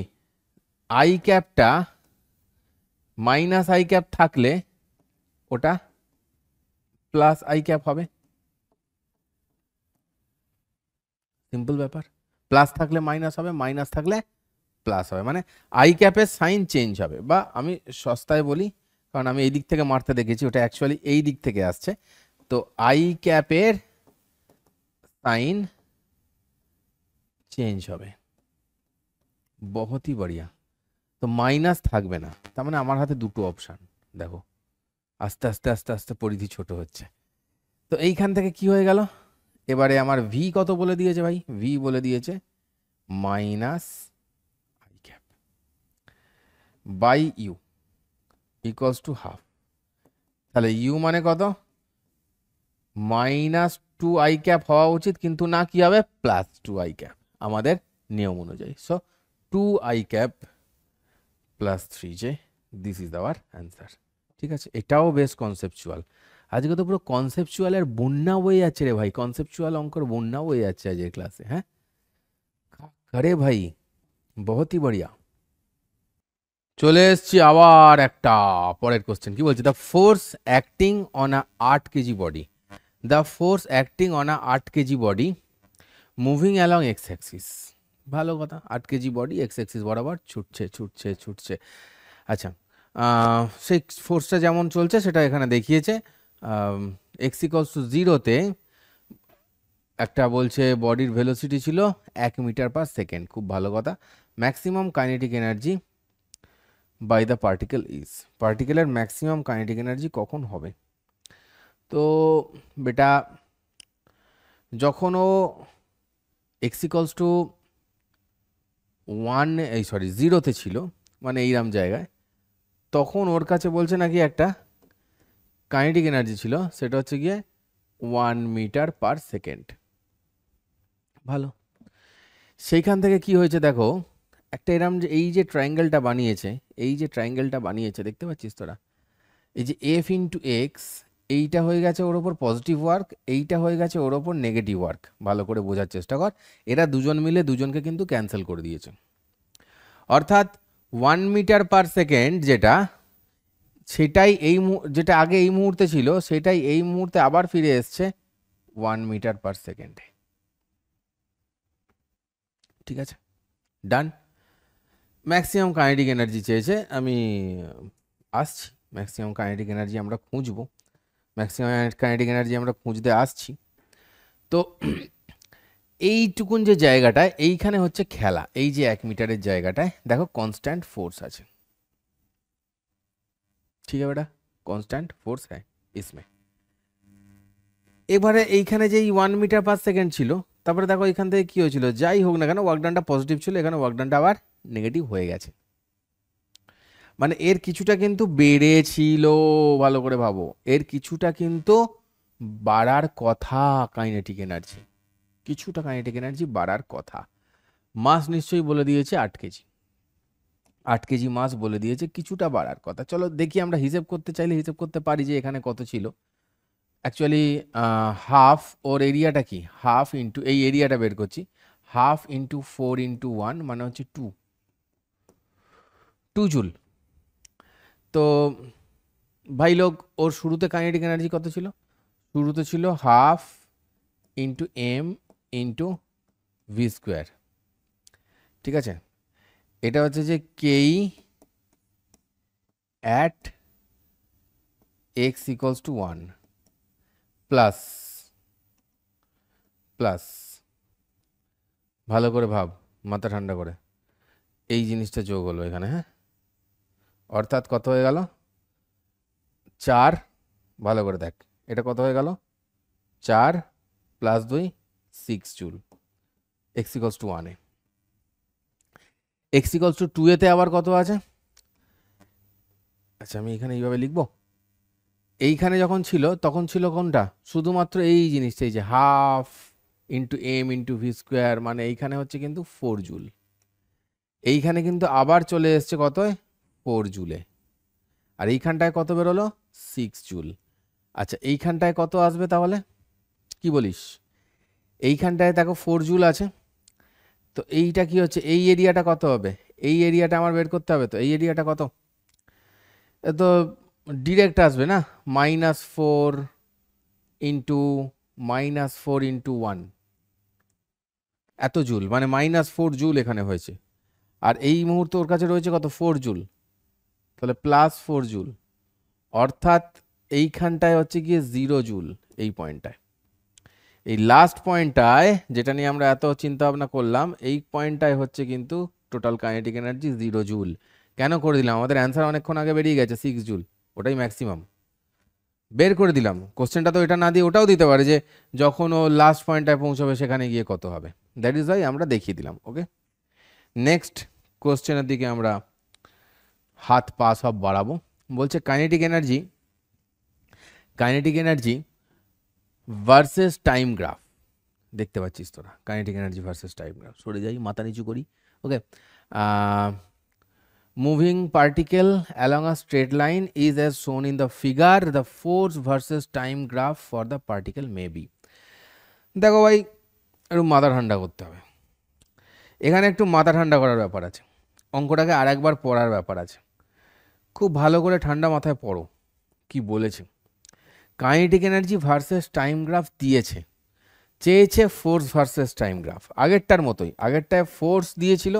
আই ক্যাপটা মাইনাস আই ক্যাপ থাকলে ওটা প্লাস আই ক্যাপ হবে, সিম্পল ব্যাপার, প্লাস থাকলে মাইনাস হবে, মাইনাস থাকলে প্লাস হবে, মানে আই ক্যাপের সাইন চেঞ্জ হবে, বা আমি সস্তায় বলি কারণ আমি এই দিক থেকে মারতে দেখেছি ওটা অ্যাকচুয়ালি এই দিক থেকে আসছে, তো আই ক্যাপের সাইন চেঞ্জ হবে, বহুতই বড়িয়া। তো মাইনাস থাকবে না, তার মানে আমার হাতে দুটো অপশান, দেখো আস্তে আস্তে আস্তে আস্তে পরিধি ছোট হচ্ছে। তো এইখান থেকে কি হয়ে গেল, এবারে আমার ভি কত বলে দিয়েছে ভাই, ভি বলে দিয়েছে minus I cap by you, equals to half. তাহলে u মানে কত -2i ক্যাপ হওয়া উচিত কিন্তু না কি হবে +2i ক্যাপ আমাদের নিয়ম অনুযায়ী so 2i cap +3j this is our answer ঠিক আছে এটাও বেস কনসেপচুয়াল আজকে তো পুরো কনসেপচুয়াল এর বন্যা হয়ে আছে রে ভাই কনসেপচুয়াল অঙ্কের বন্যা হয়ে আছে আজকে ক্লাসে হ্যাঁ আরে ভাই বহুত ही बढ़िया চলে এসেছি আবার একটা পরের কোশ্চেন কি বলছে the force acting on a 8 kg body moving along x axis ভালো কথা 8 kg body x axis বরাবর ছুটছে আচ্ছা সেই ফোর্সটা যেমন চলছে সেটা এখানে দেখিয়েছে x = 0 তে একটা বলছে বডির ভেলোসিটি ছিল 1 মিটার পার সেকেন্ড খুব ভালো কথা maximum kinetic energy by the particle is particular maximum kinetic energy কখন হবে তো बेटा যখন ও x equals to 0 তে ছিল মানে এইরাম জায়গায় তখন ওর কাছে বলছে নাকি একটা কাইনেটিক এনার্জি ছিল সেটা হচ্ছে গিয়ে 1 মিটার পার সেকেন্ড ভালো সেইখান থেকে কি হয়েছে দেখো একটা এরাম যে এই যে ট্রায়াঙ্গেলটা বানিয়েছে দেখতে পাচ্ছিস তোরা এই যে f * x এইটা হয়ে গেছে ওর উপর পজিটিভ ওয়ার্ক এইটা হয়ে গেছে ওর উপর নেগেটিভ ওয়ার্ক ভালো করে বোঝার চেষ্টা কর এরা দুজন মিলে দুজনকে কিন্তু ক্যান্সেল করে দিয়েছে অর্থাৎ 1 মিটার পার সেকেন্ড যেটা সেটাই এই যেটা আগে এই মুহূর্তে ছিল সেটাই এই মুহূর্তে আবার ফিরে আসছে 1 মিটার পার সেকেন্ডে ঠিক আছে ডান ম্যাক্সিমাম কাইনেটিক এনার্জি চেয়েছে আমি আসছি ম্যাক্সিমাম কাইনেটিক এনার্জি আমরা খুঁজতে আসছি তো এইটুকুন যে জায়গাটা এইখানে হচ্ছে খেলা এই যে 1 মিটারের জায়গাটায় দেখো কনস্ট্যান্ট ফোর্স আছে ठीक है बेटा कांस्टेंट फोर्स है इसमें এবারে এইখানে যে 1 মিটার পার সেকেন্ড ছিল তারপরে দেখো এইখান থেকে কি হয়েছিল যাই হোক না কেন ওয়ার্ক ডানটা পজিটিভ ছিল এখানে ওয়ার্ক ডানটা আবার নেগেটিভ হয়ে গেছে মানে এর কিছুটা কিন্তু বেড়েছিল ভালো করে ভাবো এর কিছুটা কিন্তু বাড়ার কথা কাইনেটিক এনার্জি বাড়ার কথা মাস নিশ্চয়ই বলে দিয়েছে 8 কেজি মাস বলে দিয়েছে কিছুটা বাড়ার কথা চলো দেখি আমরা হিসাব করতে চাইলে হিসাব করতে পারি যে এখানে কত ছিল অ্যাকচুয়ালি হাফ ওর এরিয়াটা কি হাফ ইনটু এই এরিয়াটা বের করছি হাফ ইনটু 4 ইনটু 1 মানে হচ্ছে 2 জুল তো ভাই লোক ওর শুরুতে কাইনেটিক এনার্জি কত ছিল শুরুতে ছিল half into m into v square ঠিক আছে এটা হচ্ছে যে k at x equals to 1 plus ভালো করে ভাব মাথা ঠান্ডা করে এই জিনিসটা যোগ হলো এখানে হ্যাঁ অর্থাৎ কত হয়ে গেল 4 ভালো করে দেখ এটা কত হয়ে গেল 4 plus 2 6 joule x equals to 1 এ x equals to 2 এতে আবার কত আছে আচ্ছা আমি এখানে এইভাবে লিখব এইখানে যখন ছিল কোনটা শুধুমাত্র এই জিনিসটা এই যে half into m into v square মানে এইখানে হচ্ছে কিন্তু 4 জুল এইখানে কিন্তু আবার চলে আসছে কত 4 জুলে আর এইখানটায় কত বের হলো 6 জুল আচ্ছা এইখানটায় কত আসবে তাহলে কি বলিস এইখানটায় দেখো 4 জুল আছে তো এইটা কি হচ্ছে এই এরিয়াটা কত হবে এই এরিয়াটা আমার বের করতে হবে তো এই এরিয়াটা কত তো ডাইরেক্ট আসবে না -4 * -4 * 1 এত জুল মানে -4 জুল এখানে হয়েছে আর এই মুহূর্তে ওর কাছে রয়েছে কত 4 জুল তাহলে +4 জুল অর্থাৎ এইখানটায় হচ্ছে গিয়ে 0 জুল এই পয়েন্টটায় এই লাস্ট পয়েন্টটায় যেটা নিয়ে আমরা এত চিন্তা ভাবনা করলাম এই পয়েন্টটায় হচ্ছে কিন্তু টোটাল কাইনেটিক এনার্জি 0 জুল কেন করে দিলাম আমাদের आंसर অনেকক্ষণ আগে বেরিয়ে গেছে 6 জুল ওটাই ম্যাক্সিমাম বের করে দিলাম কোশ্চেনটা তো এটা না দিয়ে ওটাও দিতে পারে যে যখন ও লাস্ট পয়েন্টটায় পৌঁছাবে সেখানে গিয়ে কত হবে দ্যাট ইজ হোয়াই আমরা দেখিয়ে দিলাম ওকে নেক্সট কোশ্চেনের দিকে আমরা হাত পা সব বাড়াবো বলছে kinetic energy versus time graph দেখতে পাচ্ছিস তোরা। Kinetic energy versus time graph, সরে যাই, মাথা নিচু করি। Okay, moving particle along a straight line is as shown in the figure, the force versus time graph for the particle may be. দেখো ভাই, একটু মাথা ঠান্ডা করতে হবে, এখানে একটু মাথা ঠান্ডা করার ব্যাপার আছে, অঙ্কটাকে আর একবার পড়ার ব্যাপার আছে, খুব ভালো করে ঠান্ডা মাথায় পড়ো কি বলেছে। Kinetic energy versus time graph দিয়েছে, চেয়েছে ফোর্স ভার্সেস টাইম গ্রাফ, আগেরটার মতোই। আগেরটায় ফোর্স দিয়েছিল,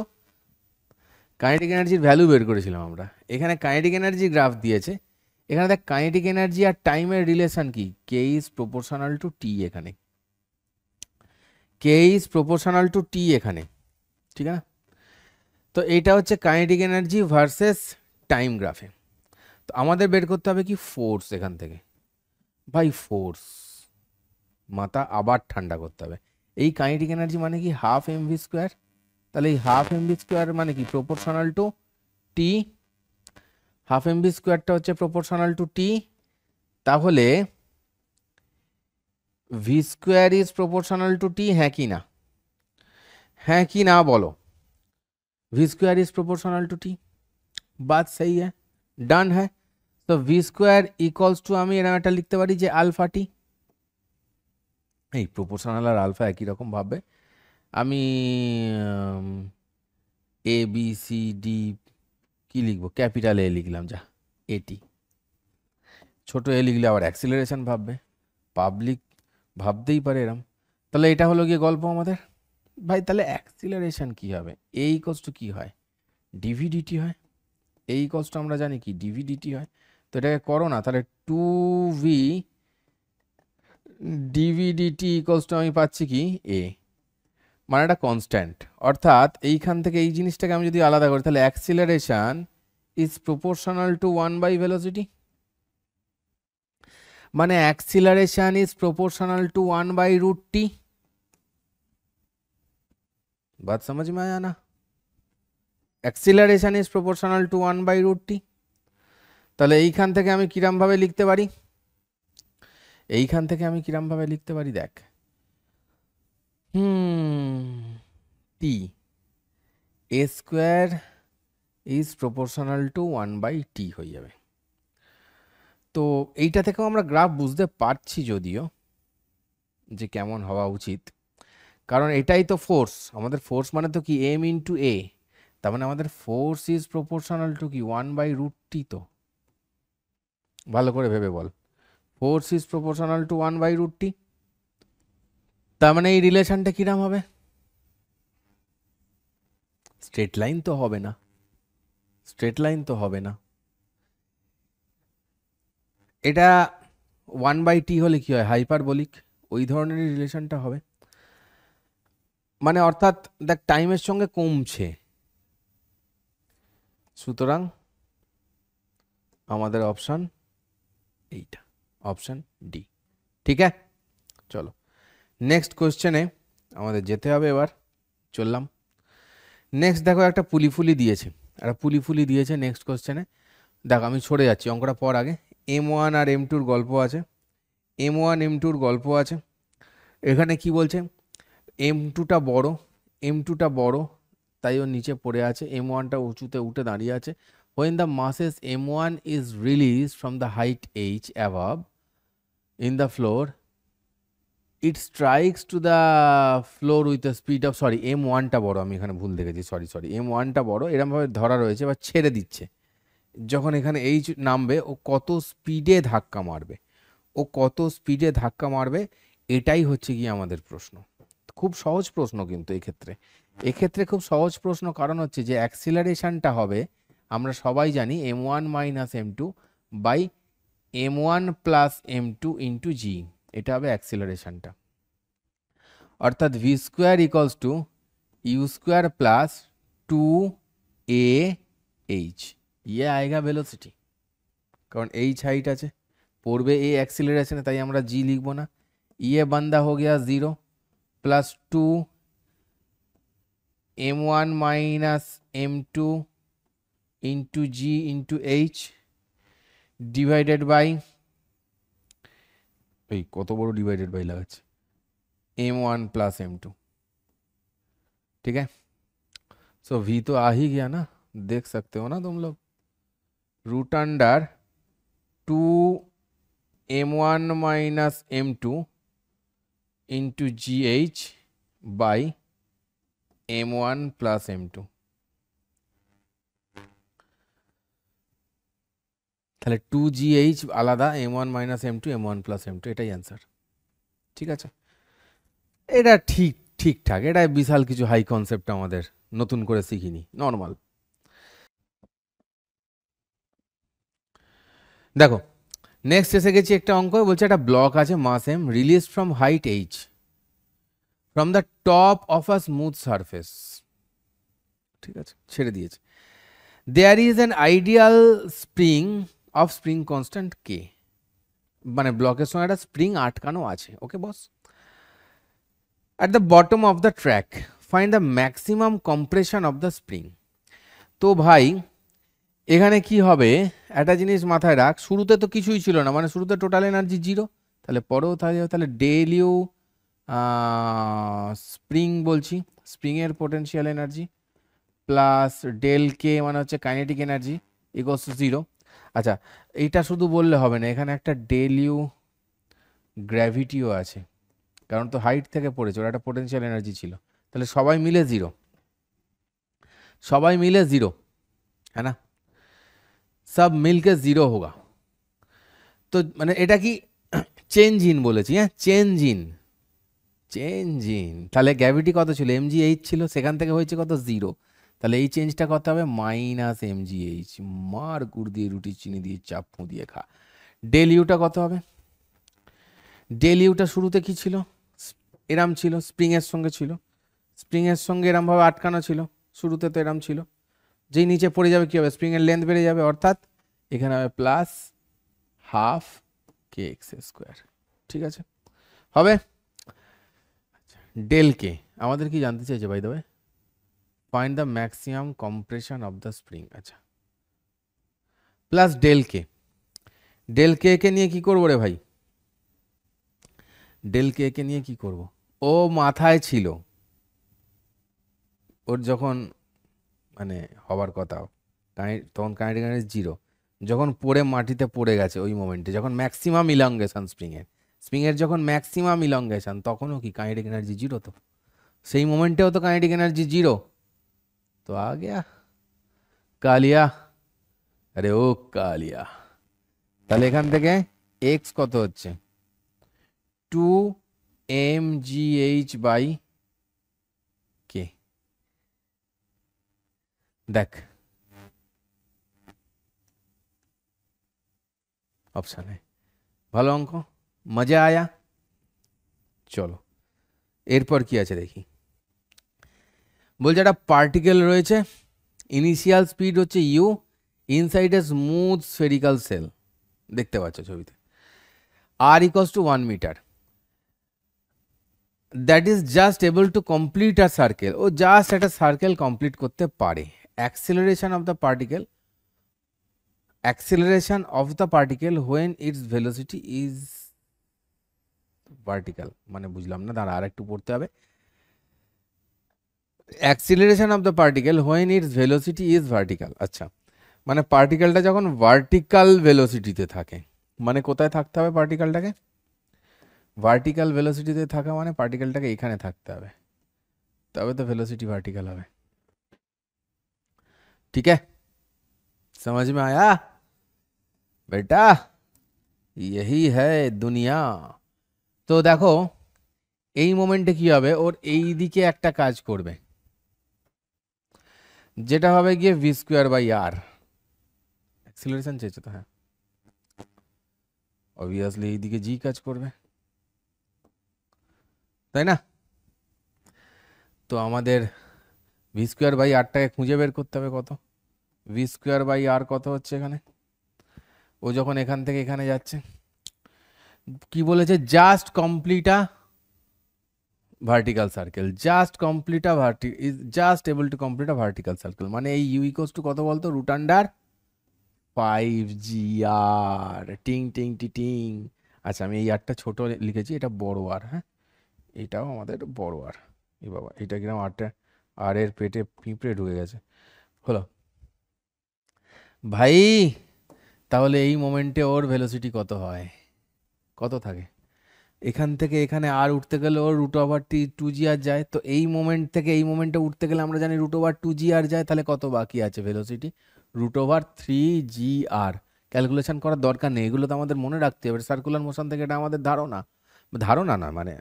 কাইনেটিক এনার্জির ভ্যালু বের করেছিলাম আমরা, এখানে কাইনেটিক এনার্জি গ্রাফ দিয়েছে। এখানে দেখ কাইনেটিক এনার্জি আর টাইমের রিলেশন কি, কে ইজ প্রপোর্শনাল টু টি, এখানে কে ইজ প্রপোর্শনাল টু টি এখানে, ঠিক আছে। তো এইটা হচ্ছে কাইনেটিক এনার্জি ভার্সেস টাইম গ্রাফে। তো আমাদের বের করতে হবে কি, ফোর্স এখান থেকে। ভাই ফোর্স, মাথা আবার ঠান্ডা করতে হবে। এই কাইনেটিক এনার্জি মানে কি, হাফ এম ভি স্কোয়ার। তাহলে এই হাফ এম ভি স্কোয়ার মানে কি, proportional to T. Half M V স্কোয়ারটা হচ্ছে প্রপোর্শনাল টু টি, তাহলে V square is proportional to টি, হ্যাঁ কি না, হ্যাঁ কি না বলো। We square is proportional to T, बात सही है, डन है। तो वी स्क्वायर इक्वल्स टू हमें एरम एक लिखते पारी जे अल्फा टी, प्रोपोर्शनल और अल्फा एक ही रकम भावे आमी ए बी सी डी की लिखबो, कैपिटल ए लिखलाम, जा ए टी, छोटो ए लिखले आबार एक्सिलारेशन भावे, पब्लिक भावते ही पारे एरम। ताहले एटा हलो गिये गल्प आमादेर ভাই। তাহলে অ্যাক্সিলারেশন কি হবে, এ ইকুয়ালস টু কি হয়, ডিভি ডিটি হয়। এ ইকুয়ালস টু আমরা জানি কি, ডিভি ডিটি হয়। তো এটাকে করো না, তাহলে 2v DV DT equals to আমি পাচ্ছি কি এ, মানে এটা কনস্ট্যান্ট। অর্থাৎ এইখান থেকে এই জিনিসটাকে আমি যদি আলাদা করি, তাহলে অ্যাক্সিলারেশন ইজ প্রপোর্শনাল টু 1/ভেলোসিটি, মানে acceleration is proportional to 1/√t। बात समझ में आया ना, acceleration is proportional to 1/√t। তাহলে এইখান থেকে আমি কিরম ভাবে লিখতে পারি, এইখান থেকে আমি কিরম ভাবে লিখতে পারি দেখ, t A square is proportional to 1/t হয়ে যাবে। তো এইটা থেকেও আমরা গ্রাফ বুঝতে পারছি যদিও, যে কেমন হওয়া উচিত, কারণ এটাই তো ফোর্স আমাদের। ফোর্স মানে তো কি, এম ইন্টু এ, তার মানে আমাদের ফোর্স ইজ প্রপোর্শনাল টু কি 1/√t। তো ভালো করে ভেবে বল, force is proportional to 1/√t, তার মানে এই রিলেশনটা কিরম হবে, স্ট্রেট লাইন তো হবে না, স্ট্রেট লাইন তো হবে না। এটা 1/t হলে কি হয়, হাইপারবোলিক, ওই ধরনের রিলেশনটা হবে। মানে অর্থাৎ দেখ টাইমের সঙ্গে কমছে, সুতরাং আমাদের অপশান এইটা, অপশান ডি, ঠিক আছে। চলো নেক্সট কোয়েশ্চেনে আমাদের যেতে হবে, এবার চললাম। নেক্সট দেখো একটা পুলিফুলি দিয়েছে, একটা পুলিফুলি দিয়েছে নেক্সট কোয়েশ্চেনে। দেখো আমি ছড়ে যাচ্ছি অঙ্কটা পর, আগে M1 আর M2 গল্প আছে, M1 M2 গল্প আছে। এখানে কি বলছে, M2টা বড়, M2টা বড় তাই ও নিচে পড়ে আছে, M1টা উঁচুতে উঠে দাঁড়িয়ে আছে। When the masses M1 is released from the height h above in the floor, it strikes to the floor with a speed of, sorry M1টা বড়, আমি এখানে ভুল দেখেছি, সরি M1টা বড়, এরমভাবে ধরা রয়েছে বা ছেড়ে দিচ্ছে। যখন এখানে h নামবে ও কত স্পিডে ধাক্কা মারবে, ও কত স্পিডে ধাক্কা মারবে, এটাই হচ্ছে কি আমাদের প্রশ্ন। খুব সহজ প্রশ্ন কিন্তু এক্ষেত্রে, খুব সহজ প্রশ্ন, কারণ হচ্ছে যে অ্যাক্সিলারেশনটা হবে আমরা সবাই জানি m1 - m2 by m1 + m2 into g, এটা হবে অ্যাক্সিলারেশনটা। অর্থাৎ v square equals to u square plus 2ah, ইয়ে আয়েগা ভেলোসিটি, কারণ h হাইট আছে, পড়বে a অ্যাক্সিলারেশনে, তাই আমরা g লিখব না, ইয়ে বান্দা হো গিয়া 0 plus 2 m1 - m2 into g into h divided by এই কত বড় divided by লাগাচ্ছে m1 plus m2 ठीक है। सो v तो आ ही गया ना, देख सकते हो ना तुम लोग, root under 2m1 minus m2 into gh by m1 plus m2 তাহলে 2gh আলাদা m1 minus m2 m1 plus m2 এটাই आंसर। ঠিক আছে, এটা ঠিকঠাক, এটা বিশাল কিছু হাই কনসেপ্ট আমাদের নতুন করে শিখিনি, নরমাল। দেখো নেক্সট এসে গেছি একটা অঙ্ক, বলছে একটা ব্লক আছে mass m released from height h from the top of a smooth surface. ঠিক আছে, ছেড়ে দিয়েছে। There is an ideal spring of spring constant কে, মানে ব্লকের সঙ্গে একটা স্প্রিং আটকানো আছে, okay boss. At the bottom of the track find the maximum compression of the spring. তো ভাই এখানে কি হবে, একটা জিনিস মাথায় রাখ, শুরুতে তো কিছুই ছিল না, মানে শুরুতে টোটাল এনার্জি জিরো, তাহলে পরেও তাহলে ডেলিউ স্প্রিং বলছি, স্প্রিংয়ের পোটেনশিয়াল এনার্জি প্লাস ডেল কে মানে হচ্ছে kinetic energy equals to zero. আচ্ছা এইটা শুধু বললে হবে না, এখানে একটা ডেল ইউ গ্র্যাভিটিও আছে, কারণ তো হাইট থেকে পড়েছে, ওটা একটা পোটেনশিয়াল এনার্জি ছিল, তাহলে সবাই মিলে জিরো, সবাই মিলে জিরো, হ্যাঁ না, সব মিলকে জিরো হোগা। তো মানে এটা কি চেঞ্জ ইন বলেছি, হ্যাঁ চেঞ্জ ইন, চেঞ্জ ইন। তাহলে গ্র্যাভিটি কত ছিল, এমজি এইচ ছিল, সেখান থেকে হয়েছে কত জিরো, তাহলে এই চেঞ্জটা করতে হবে মাইনাস এমজিএইচ, মার গুড় দিয়ে রুটি চিনি দিয়ে চাপ দিয়ে খা। ডেল ইউটা কত হবে, ডেল ইউটা শুরুতে কি ছিল, এরাম ছিল, স্প্রিংয়ের সঙ্গে ছিল, স্প্রিংয়ের সঙ্গে এরমভাবে আটকানো ছিল, শুরুতে তো এরাম ছিল, যেই নিচে পড়ে যাবে কী হবে, স্প্রিংয়ের লেন্থ বেড়ে যাবে, অর্থাৎ এখানে হবে প্লাস হাফ কে এক্স স্কোয়ার। ঠিক আছে হবে ডেল কে। আমাদের কি জানতে চাইছে ভাই, তবে find the maximum compression of the spring, আচ্ছা প্লাস ডেল কে কে নিয়ে কি করব রে ভাই, ডেল কে কে নিয়ে কি করব, ও মাথায় ছিল ওর যখন মানে হবার কথা, তখন কাইনেটিক এনার্জি জিরো, যখন পড়ে মাটিতে পড়ে গেছে ওই মোমেন্টে, যখন ম্যাক্সিমাম ইলঙ্গেশন স্প্রিংয়ের যখন ম্যাক্সিমাম ইলঙ্গেশন তখনও কি কাইনেটিক এনার্জি জিরো, তো সেই মোমেন্টেও তো কাইনেটিক এনার্জি জিরো। तो आ गया कालिया, अरे ओ कालिया। তাহলে এখান থেকে এক্স কত হচ্ছে 2mgh বাই কে। দেখ অপশান है, ভালো অঙ্ক, মজা আয়া। চলো এরপর কি আছে দেখি, বলছে একটা পার্টিকেল রয়েছে, ইনিশিয়াল স্পিড হচ্ছে u, inside a smooth spherical shell, দেখতে পাচ্ছ ছবিতে, আর equals to 1 metre, that is just able to complete a circle, ও জাস্ট একটা সার্কেল কমপ্লিট করতে পারে। Acceleration of the particle when its velocity is vertical, মানে বুঝলাম না, দাঁড়া আর একটু পড়তে হবে। Acceleration of the particle when its velocity is vertical, আচ্ছা মানে পার্টিকেলটা যখন ভার্টিক্যাল ভেলোসিটিতে থাকে, মানে কোথায় থাকতে হবে পার্টিকেলটাকে, ভার্টিক্যাল ভেলোসিটিতে থাকা মানে পার্টিকেলটাকে এখানে থাকতে হবে, তবে তো ভেলোসিটি ভার্টিক্যাল হবে। ঠিক है, समझ में आया बेटा, यही है दुनिया। তো দেখো এই মোমেন্টে কি হবে, ওর এই দিকে একটা কাজ করবে, যেটা হবে গিয়ে v square by R, acceleration চেয়েছে তো, হ্যাঁ অবভিয়াসলি এই দিকে জি কাজ করবে, তাই না। তো আমাদের ভি স্কোয়ার বাই আরটাকে খুঁজে বের করতে হবে, কত ভি স্কোয়ার বাই আর কত হচ্ছে এখানে, ও যখন এখান থেকে এখানে যাচ্ছে, কি বলেছে just কমপ্লিটা vertical circle, just able to complete a vertical circle, মানে এই ইউ ইকোয়ালস টু কত বলতো রুট আন্ডার 5G R টিং টিং টি টিং। আচ্ছা আমি এই আরটা ছোট লিখেছি, এটা বড় আর, হ্যাঁ এটাও আমাদের বড় আর। এ বাবা এটা কিরকম আরটা, আর এর পেটে পিঁপড়ে ঢুকে গেছে। হলো ভাই, তাহলে এই মোমেন্টে ওর ভেলোসিটি কত হয়, কত থাকে? এখান থেকে এখানে আর উঠতে গেলে ওর √2g আর যায়, তো এই মোমেন্ট থেকে এই মোমেন্টে উঠতে গেলে আমরা জানি √2g আর যায়, তাহলে কত বাকি আছে ভেলোসিটি? √3g r। ক্যালকুলেশন করার দরকার নেই, এগুলো তো আমাদের মনে রাখতে হবে। সার্কুলার মোশন থেকে এটা আমাদের ধারণা না, মানে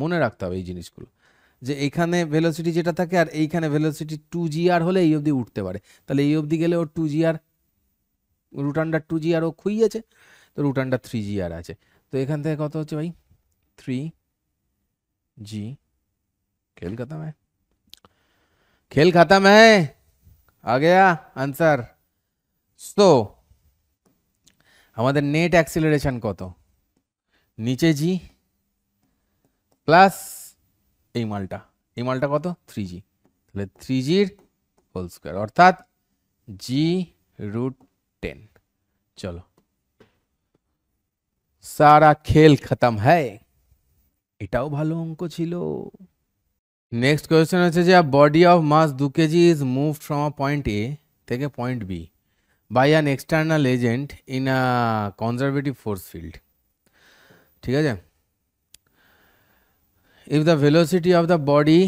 মনে রাখতে হবে এই জিনিসগুলো, যে এখানে ভেলোসিটি যেটা থাকে আর এইখানে ভেলোসিটি 2g r হলে এই অবধি উঠতে পারে, তাহলে এই অবধি গেলে ওর 2g r √2g r ও খুইয়েছে, তো √3g r আছে। তো এখান থেকে কত হচ্ছে ভাই? 3g। खेल खत्म है आ गया आंसर। तो हमारे नेट एक्सिलरेशन कत नीचे g प्लस এই মালটা কত 3g, তাহলে 3g² অর্থাৎ g√10। চলো সারা খেল খতম হ্যায়, এটাও ভালো অঙ্ক ছিল। নেক্সট কোয়েশ্চেন হচ্ছে যে body of mass 2 kg is moved from point A থেকে point B by an external agent in a conservative force field. ঠিক আছে, if the velocity of the body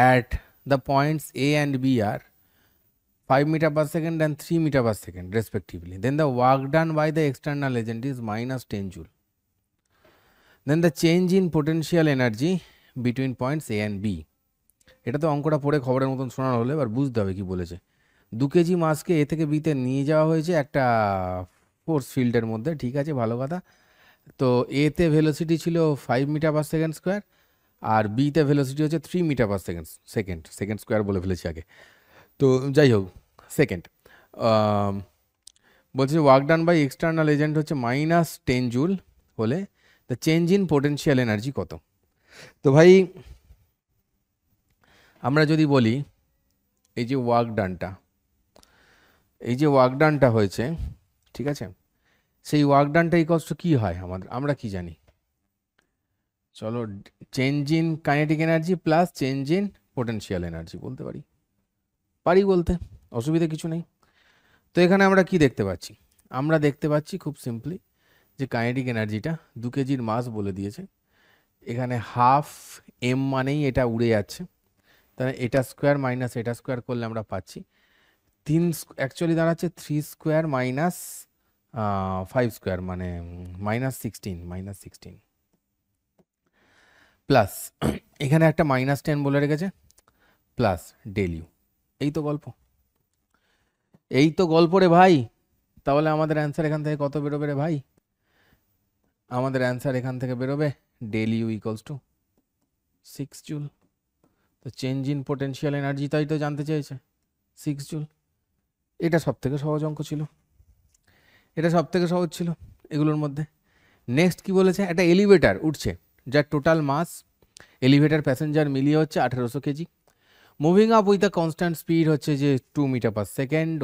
at the points A and B are 5 m/s and 3 m/s respectively, then the work done by the external agent is -10 J, then the change in potential energy between points A and B। এটা তো অঙ্কটা পড়ে খবরের মতন শোনানো হলো, এবার বুঝতে হবে কি বলেছে। 2 kg মাসকে A থেকে B তে নিয়ে যাওয়া হয়েছে একটা ফোর্স ফিল্ডের মধ্যে, ঠিক আছে ভালো কথা। তো A তে ভেলোসিটি ছিল 5 m/s² আর B তে ভেলোসিটি হচ্ছে 3 m/s², বলে ফেলেছি আগে, তো যাই হোক। সেকেন্ড বলছে work done by external agent হচ্ছে -10 J হলে the change in potential energy কত? তো ভাই আমরা যদি বলি এই যে ওয়ার্ক ডানটা হয়েছে, ঠিক আছে, সেই ওয়ার্ক ডানটা ইকুয়াল টু কী হয় আমাদের, আমরা কি জানি? চলো, change in kinetic energy plus change in potential energy বলতে পারি, বলতে অসুবিধা কিছু নেই। তো এখানে আমরা কি দেখতে পাচ্ছি? আমরা দেখতে পাচ্ছি খুব সিম্পলি যে কাইনেটিক এনার্জিটা 2 kg মাস বলে দিয়েছে, এখানে ½ m মানেই এটা উড়ে যাচ্ছে, তাহলে এটা স্কোয়ার মাইনাস এটা স্কোয়ার করলে আমরা পাচ্ছি 3, অ্যাকচুয়ালি দাঁড়াচ্ছে 3² মাইনাস 5², মানে -16 প্লাস এখানে একটা -10 বলে রেখেছে প্লাস ডেলিউ। এই তো গল্প রে ভাই। তাহলে আমাদের অ্যান্সার এখান থেকে কত বেরোবে রে ভাই? আমাদের অ্যান্সার এখান থেকে বেরোবে ডেলিউ ইকুয়ালস টু 6 J। তো চেঞ্জ ইন পোটেনশিয়াল এনার্জি তাই তো জানতে চাইছে, 6 J। এটা সব থেকে সহজ অঙ্ক ছিল, এগুলোর মধ্যে। নেক্সট কি বলেছে? একটা এলিভেটার উঠছে যার টোটাল মাস এলিভেটার প্যাসেঞ্জার মিলিয়ে হচ্ছে 1800 kg, moving up with the constant speed হচ্ছে যে 2 m/s,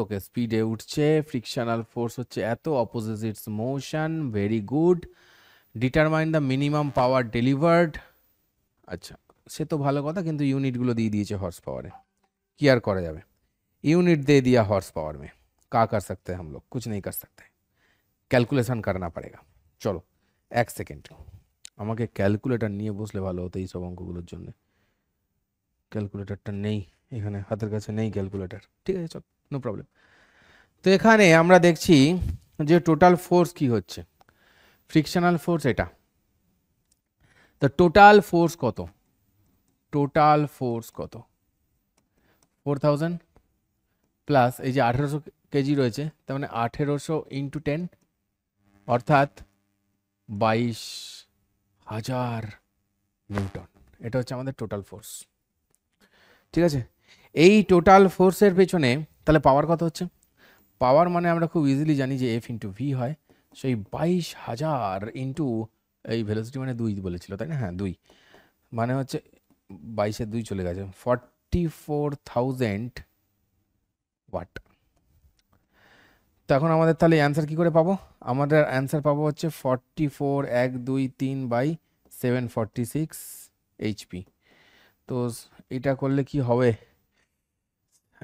ওকে স্পিডে উঠছে, ফ্রিকশনাল ফোর্স হচ্ছে এত, opposite its motion, very good. Determine the minimum power delivered. আচ্ছা সে তো ভালো কথা, কিন্তু ইউনিটগুলো দিয়ে দিয়েছে হর্স পাওয়ারে, কি আর করা যাবে, ইউনিট দিয়ে দিয়া হর্স পাওয়ার মে কা কর সকতে হ্যায়, হাম লোগ কুছ নেই কর সকতে, ক্যালকুলেশন করনা পড়েগা। চলো এক সেকেন্ড, আমাকে ক্যালকুলেটর নিয়ে বসলে ভালো হতো এই সব অঙ্কগুলোর জন্য। ক্যালকুলেটরটা নেই এখানে, হাতের কাছে নেই ক্যালকুলেটর, ঠিক আছে চল, নো প্রবলেম। তো এখানে আমরা দেখছি যে টোটাল ফোর্স কি হচ্ছে, ফ্রিকশনাল ফোর্স এটা, তো টোটাল ফোর্স কত 4000 প্লাস এই যে 1800 kg রয়েছে, তার মানে 1800 × 10 অর্থাৎ 22,000 N। এটা হচ্ছে আমাদের টোটাল ফোর্স, ঠিক আছে। এই টোটাল ফোর্সের পেছনে তাহলে পাওয়ার কত হচ্ছে? পাওয়ার মানে আমরা খুব ইজিলি জানি যে F × V হয়, সেই 22,000 ইন্টু এই ভেলোসিটি মানে 2 বলেছিল তাই না, হ্যাঁ 2, মানে হচ্ছে 22-এর 2 চলে গেছে, 44,000 ওয়াট। তো এখন আমাদের তাহলে অ্যান্সার কী করে পাবো? আমাদের অ্যান্সার পাবো হচ্ছে 44 123/746 এইচপি। তো এটা করলে কি হবে,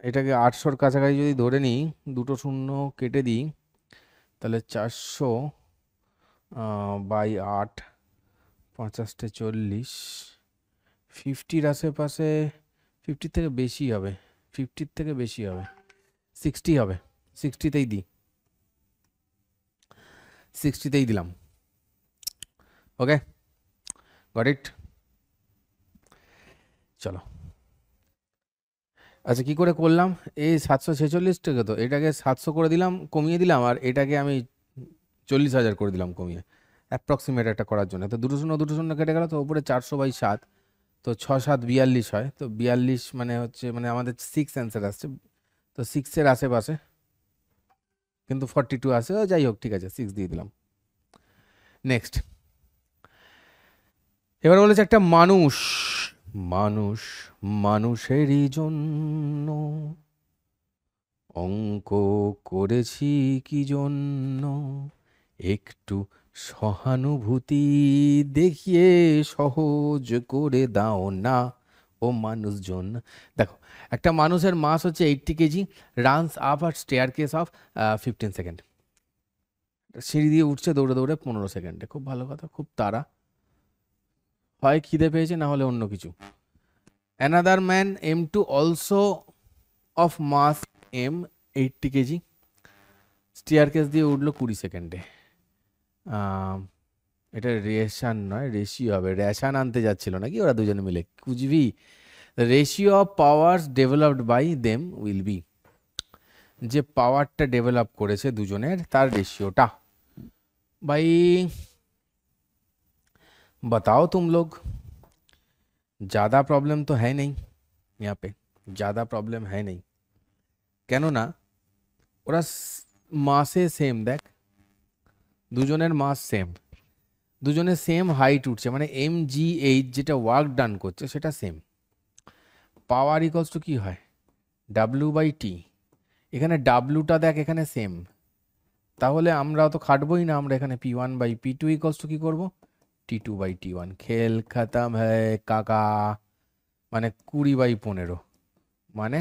এটাকে 800 কাছাকাছি যদি ধরে নিই, দুটো শূন্য কেটে দিই, তাহলে 400/8 50 40 50-র আশেপাশে, 50 থেকে বেশি হবে, 50 থেকে বেশি হবে, 60 হবে, 60তেই দিই, 60তেই দিলাম। Okay, got it. চলো, আচ্ছা কি করে করলাম, এই 746টাকে তো এটাকে 700 করে দিলাম, কমিয়ে দিলাম, আর এটাকে আমি 40,000 করে দিলাম কমিয়ে, অ্যাপ্রক্সিমেট একটা করার জন্য। তো 20 20 কেটে গেল, তো উপরে 400/7, তো 6 7 42 হয়, তো 42 মানে হচ্ছে, মানে আমাদের 6 অ্যান্সার আসছে, তো 6-এর আশেপাশে, কিন্তু 42 আছে, যাই হোক ঠিক আছে, 6 দিয়ে দিলাম। নেক্সট, এবার বলেছে একটা মানুষ, মানুষ মানুষেরই জন্য অঙ্ক করেছি কি জন্য, একটু সহানুভূতি দেখিয়ে সহজ করে দাও না ও মানুষজন। দেখো, একটা মানুষের মাস হচ্ছে 80 KG, runs up a staircase of 15 second, সিঁড়ি দিয়ে উঠছে দৌড়ে দৌড়ে 15 সেকেন্ডে। খুব ভালো কথা, খুব তাড়া, হয় খিদে পেয়েছে না হলে অন্য কিছু। Another man M2 also of mass M 80 kg, staircase দিয়ে উঠলো 20 সেকেন্ডে। এটা রেশান নয়, রেশিও হবে, রেশান আনতে যাচ্ছিল নাকি ওরা দুজনে মিলে, কুজবি। Ratio of powers developed by them will be, যে পাওয়ারটা ডেভেলপ করেছে দুজনের তার রেশিওটা। ভাই बताओ तुम लोग, ज़्यादा प्रॉब्लम तो है नहीं, यहाँ पे ज़्यादा प्रॉब्लम है नहीं, কেননা ওরা মাসে সেম, দেখ দুজনের মাস সেম, দুজনের সেম হাইট উঠছে, মানে MGH যেটা ওয়ার্ক ডান করছে সেটা সেম। পাওয়ার ইকলস টু কী হয়, W/T, এখানে ডাব্লুটা দেখ এখানে সেম, তাহলে আমরা তো খাটবই না, আমরা এখানে P1/P2 ইকলস টু কী করবো, T2/T1। খেল খতম হ্যায় কাকা, মানে 20/15 মানে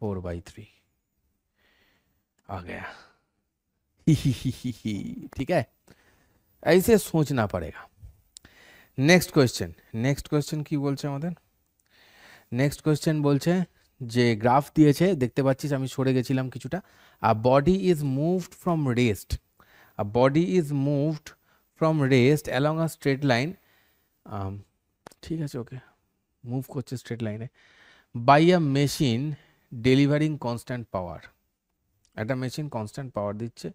4/3 आ गया। ठीक है, ऐसे सोचना पड़ेगा। नेक्स्ट क्वेश्चन, नेक्स्ट क्वेश्चन की बोलছে আমাদের, নেক্সট কোয়েশ্চেন বলছে যে গ্রাফ দিয়েছে, দেখতে পাচ্ছিস আমি সরে গেছিলাম কিছুটা। আর body is moved from rest, আর body is moved from rest along a straight line, ঠিক আছে ওকে, মুভ করছে স্ট্রেট লাইনে, by a machine delivering constant power, একটা মেশিন কনস্ট্যান্ট পাওয়ার দিচ্ছে।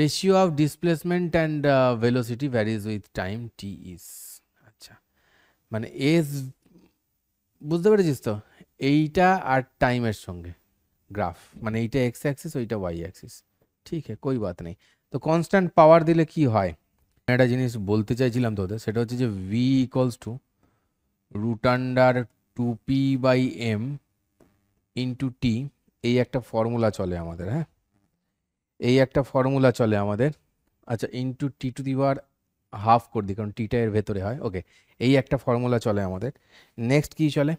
Ratio of displacement and velocity varies with time t is, আচ্ছা মানে এস, বুঝতে পেরেছিস তো, এইটা আর টাইমের সঙ্গে গ্রাফ, মানে এইটা এক্স অ্যাক্সিস ওইটা ওয়াই অ্যাক্সিস, ঠিক আছে কোই বাত নেই। তো কনস্ট্যান্ট পাওয়ার দিলে কি হয়, একটা জিনিস বলতে চাইছিলাম তোদের, সেটা হচ্ছে যে V = √2p/m × t, এই একটা ফর্মুলা চলে আমাদের, হ্যাঁ এই একটা ফর্মুলা চলে আমাদের। আচ্ছা ইন্টু T⁻², করে দিই কারণ টিটা এর ভেতরে হয়, ওকে এই একটা ফর্মুলা চলে আমাদের। নেক্সট কি চলে,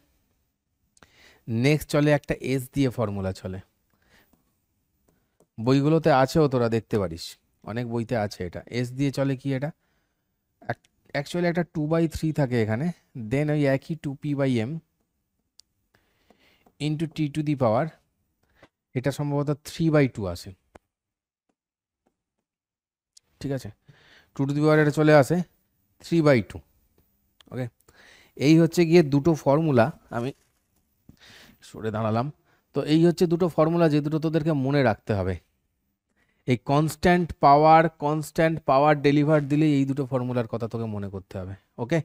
নেক্সট চলে একটা এস দিয়ে ফর্মুলা চলে, বইগুলোতে আছেও তোরা দেখতে পারিস, অনেক বইতে আছে এটা। এস দিয়ে চলে কি, এটা অ্যাকচুয়ালি একটা 2/3 থাকে এখানে, দেন ওই একই 2p/m × t⁻², এটা সম্ভবত 3/2 আসে, ঠিক আছে 2^2 এটা চলে আসে 3/2। ওকে, এই হচ্ছে গিয়ে দুটো ফর্মুলা, আমি সরে দাঁড়ালাম, তো এই হচ্ছে দুটো ফর্মুলা যে দুটো তোদেরকে মনে রাখতে হবে। এই constant power, constant power deliver দিলে এই দুটো ফর্মুলার কথা তোকে মনে করতে হবে। ওকে,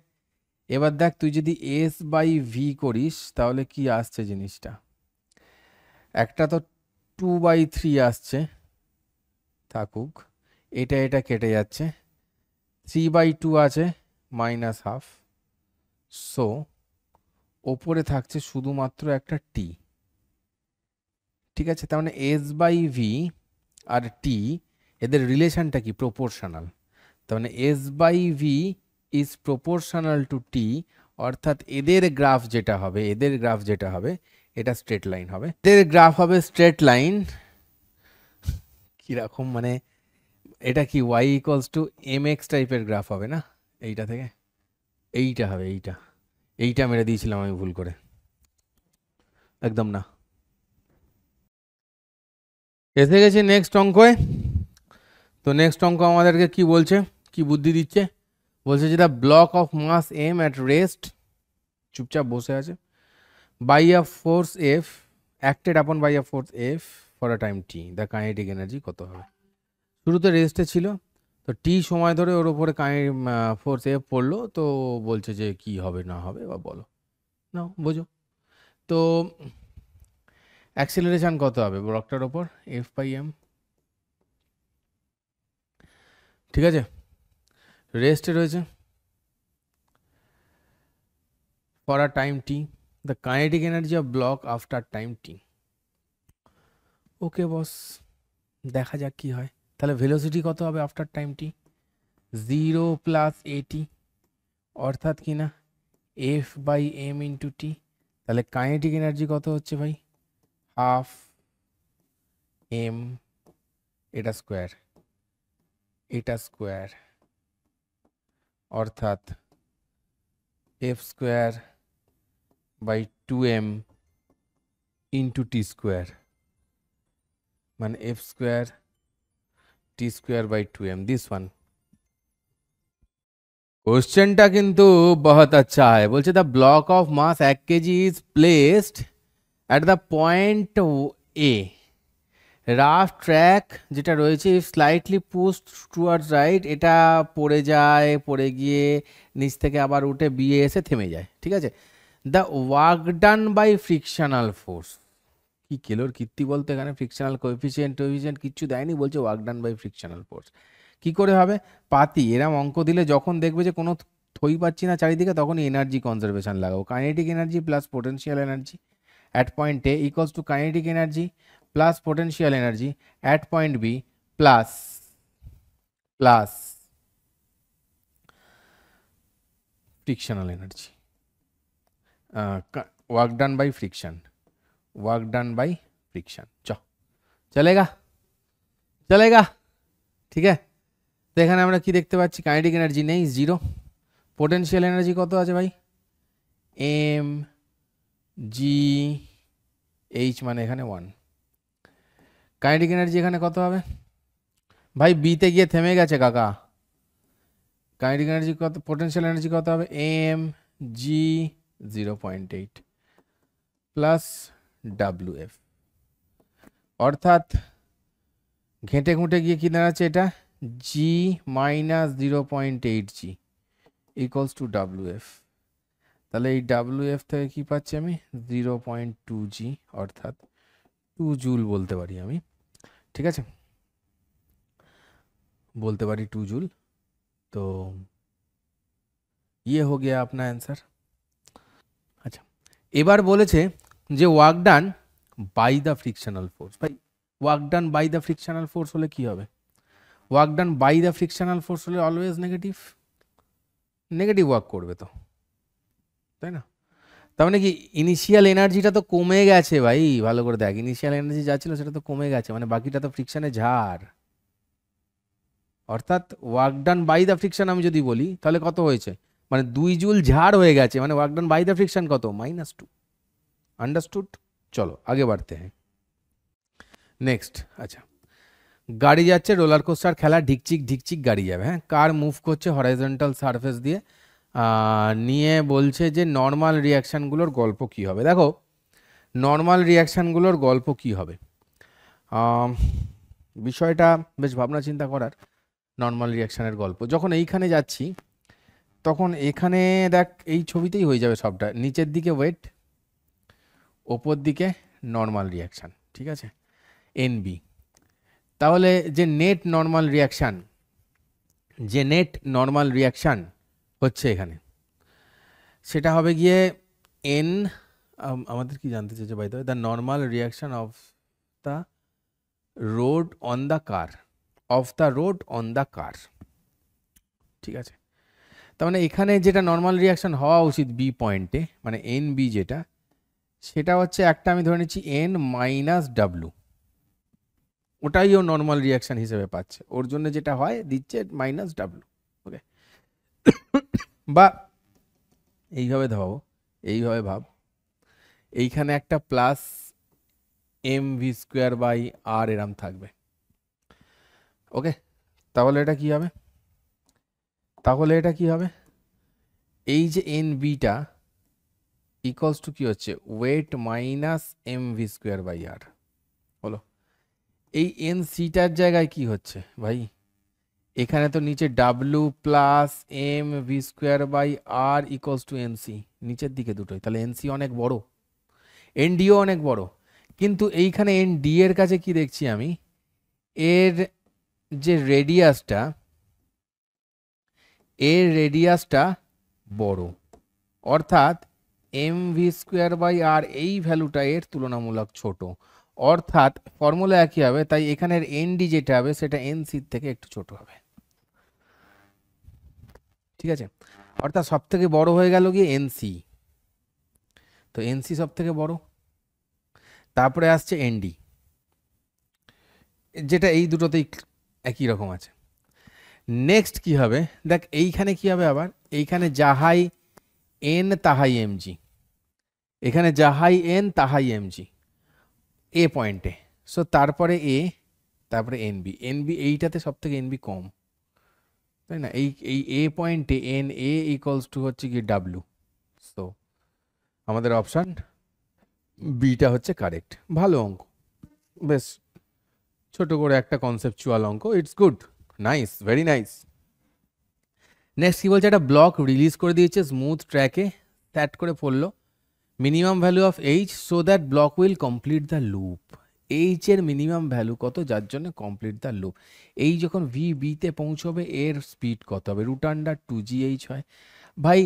এবার দেখ তুই যদি S/V করিস তাহলে কি আসছে জিনিসটা, একটা তো 2/3 আসছে, থাকুক এটা এটা কেটে যাচ্ছে, 3/2 আছে -½ সো ওপরে থাকছে শুধুমাত্র একটা টি, ঠিক আছে। তার মানে S/V আর t এদের রিলেশনটা কি প্রপোর্শনাল, তার মানে s by v is proportional to t, অর্থাৎ এদের গ্রাফ যেটা হবে এটা স্ট্রেট লাইন হবে। এদের গ্রাফ হবে স্ট্রেট লাইন কীরকম, মানে এটা কি y ইকুয়ালস টু mx টাইপের গ্রাফ হবে না? এইটা থেকে এইটা হবে, এইটা মেরে দিয়েছিলাম আমি ভুল করে, একদম না। এসে গেছে নেক্সট অঙ্কে। তো নেক্সট অঙ্ক আমাদেরকে কি বলছে, কি বুদ্ধি দিচ্ছে, বলছে যেটা block of mass M at rest, চুপচাপ বসে আছে, by a force F acted upon by a force F for a time t, the kinetic energy কত হবে? শুরুতে রেস্টে ছিল, তো টি সময় ধরে ওর ওপরে ফোর্স এফ পড়লো, তো বলছে যে কি হবে না হবে বা বলো না বোঝো, তো অ্যাক্সিলারেশন কত হবে ব্লকটার ওপর, এফ বাই এম, ঠিক আছে। রেস্টে রয়েছে for a time t, the kinetic energy of block after time t. Okay boss, দেখা যাক কি হয়। তাহলে ভেলোসিটি কত হবে আফটার টাইম টি? 0 + at, অর্থাৎ কি না f/m × t। তাহলে কাইনেটিক এনার্জি কত হচ্ছে ভাই? ½ m, এটা স্কোয়ার, অর্থাৎ f² / 2m × t², মানে f² t² / 2m, this one। কোশ্চেনটা কিন্তু বহুত আচ্ছা হয়। বলছে the block of mass 1 kg is placed at the point A, rough track যেটা রয়েছে if slightly pushed towards right, এটা পড়ে যায়, পড়ে গিয়ে নিচ থেকে আবার উঠে বিয়ে এসে থেমে যায়, ঠিক আছে। The work done by frictional force, কি কেলোর কীর্তি বলতে, এখানে ফ্রিকশনাল কোএফিশিয়েন্ট কিচ্ছু দেয়নি, বলছে work done by frictional force. কি করে হবে? পাতি এরম অঙ্ক দিলে যখন দেখবে যে কোনো থই পাচ্ছি না চারিদিকে, তখনই এনার্জি কনজারভেশন লাগাবো। Kinetic energy plus potential energy at point A equals to kinetic energy plus potential energy at point B plus frictional energy, work done by friction। चलेगा, ठीक है। तो এখানে আমরা কি দেখতে পাচ্ছি, কাইনেটিক এনার্জি নেই, 0। পোটেনশিয়াল এনার্জি কত আছে ভাই? mgh, মানে এখানে 1। কাইনেটিক এনার্জি এখানে কত হবে ভাই? বিতে গিয়ে থেমে গেছে কাকা। কাইনেটিক এনার্জি কত, পোটেনশিয়াল এনার্জি কত হবে? mg 0.8 প্লাস wf, অর্থাৎ ঘেঁটে ঘুঁটে গিয়ে কি দাঁড়াচ্ছে এটা, g - 0.8g equals to wf। তাহলে এই WF থেকে কি পাচ্ছি আমি? 0.2g, অর্থাৎ 2 জুল বলতে পারি আমি, ঠিক আছে, বলতে পারি 2 জুল। তো ইয়ে হো গিয়া আপনার অ্যান্সার। আচ্ছা, এবার বলেছে যে work done by the frictional force. ভাই work done by the frictional force হলে কি হবে? Work done by the frictional force হলে অলওয়েজ নেগেটিভ ওয়ার্ক করবে, তো তাই না? তার মানে কি ইনিশিয়াল এনার্জিটা তো কমে গেছে ভাই, ভালো করে দেখ, ইনিশিয়াল এনার্জি যা ছিল সেটা তো কমে গেছে, মানে বাকিটা তো ফ্রিকশনে ঝাড়, অর্থাৎ work done by the friction আমি যদি বলি তাহলে কত হয়েছে, মানে 2 জুল ঝাড় হয়ে গেছে, মানে work done by the friction কত? -2। আন্ডারস্টুড, চলো আগে বাড়তে হ্যাঁ নেক্সট। আচ্ছা, গাড়ি যাচ্ছে রোলার কোস্টার খেলা, ঢিকচিক ঢিকচিক গাড়ি যাবে, হ্যাঁ। কার মুভ করছে হরাইজন্টাল সারফেস দিয়ে, নিয়ে বলছে যে নর্মাল রিয়াকশানগুলোর গল্প কি হবে। দেখো নর্মাল রিয়াকশানগুলোর গল্প কি হবে, বিষয়টা বেশ ভাবনা চিন্তা করার। নর্মাল রিয়াকশানের গল্প, যখন এইখানে যাচ্ছি তখন এখানে দেখ এই ছবিতেই হয়ে যাবে সবটা, নিচের দিকে ওয়েট, ওপর দিকে নর্মাল রিয়াকশান, ঠিক আছে, এনবি। তাহলে যে নেট নর্মাল রিয়াকশান হচ্ছে এখানে, সেটা হবে গিয়ে n। আমাদের কি জানতে চাইছে by the normal reaction of the road on the car, of the road on the car. ঠিক আছে, তার মানে এখানে যেটা নর্মাল রিয়াকশন হওয়া উচিত বি পয়েন্টে, মানে এন বি যেটা, সেটা হচ্ছে একটা আমি ধরে নিচ্ছি এন মাইনাস ডাব্লু, ওটাই ও নর্মাল রিয়াকশন হিসেবে পাচ্ছে, ওর জন্য যেটা হয় দিচ্ছে মাইনাস ডাব্লু। ওকে, বা এইভাবে ধরো, এইভাবে ভাব, এইখানে একটা plus M V square by R এরম থাকবে। ওকে, তাহলে এটা কি হবে, তাহলে এটা কি হবে, এই যে এন বিটা ইকুয়ালস টু কি হচ্ছে weight minus M V square by R. বলো এই এন সিটার জায়গায় কি হচ্ছে ভাই, এখানে তো নিচে W plus M V square by R equals to N C, নিচের দিকে দুটোই, তাহলে এন সি অনেক বড়, এন ডিও অনেক বড়, কিন্তু এইখানে এন ডি এর কাছে কি দেখছি আমি, এর যে রেডিয়াসটা, এর রেডিয়াসটা বড়, অর্থাৎ M V square by R এই ভ্যালুটা এর তুলনামূলক ছোট, অর্থাৎ ফর্মুলা একই হবে, তাই এখানের এন ডি যেটা হবে সেটা এন সি থেকে একটু ছোট হবে। ঠিক আছে, অর্থাৎ সব থেকে বড় হয়ে গেল গিয়ে এন সি, তো এন সি সব থেকে বড়, তারপরে আসছে এন ডি, যেটা এই দুটোতেই একই রকম আছে। নেক্সট কি হবে দেখ, এইখানে কি হবে আবার, এইখানে যাহাই এন তাহাই এমজি, এখানে যাহাই এন তাহাই এমজি এ পয়েন্টে, সো তারপরে এ, তারপরে এন বি, এন বি এইটাতে সব থেকে এন বি কম, তাই না, এই এ পয়েন্টে এন এ ইকুয়ালস টু হচ্ছে কি ডাব্লু, সো আমাদের অপশান বিটা হচ্ছে কারেক্ট। ভালো অঙ্ক, বেশ ছোট করে একটা কনসেপচুয়াল অঙ্ক, it's good, nice, very nice. Next কি বলছে, একটা ব্লক রিলিজ করে দিয়েছে স্মুথ ট্র্যাকে, স্যাট করে পড়লো minimum value of H so that block will complete the loop, H এর মিনিমাম ভ্যালু কত যার জন্য কমপ্লিট দ্য লুপ, এই যখন ভি বিতে পৌঁছবে এর স্পিড কত হবে, রুট আন্ডার 2gh হয় ভাই,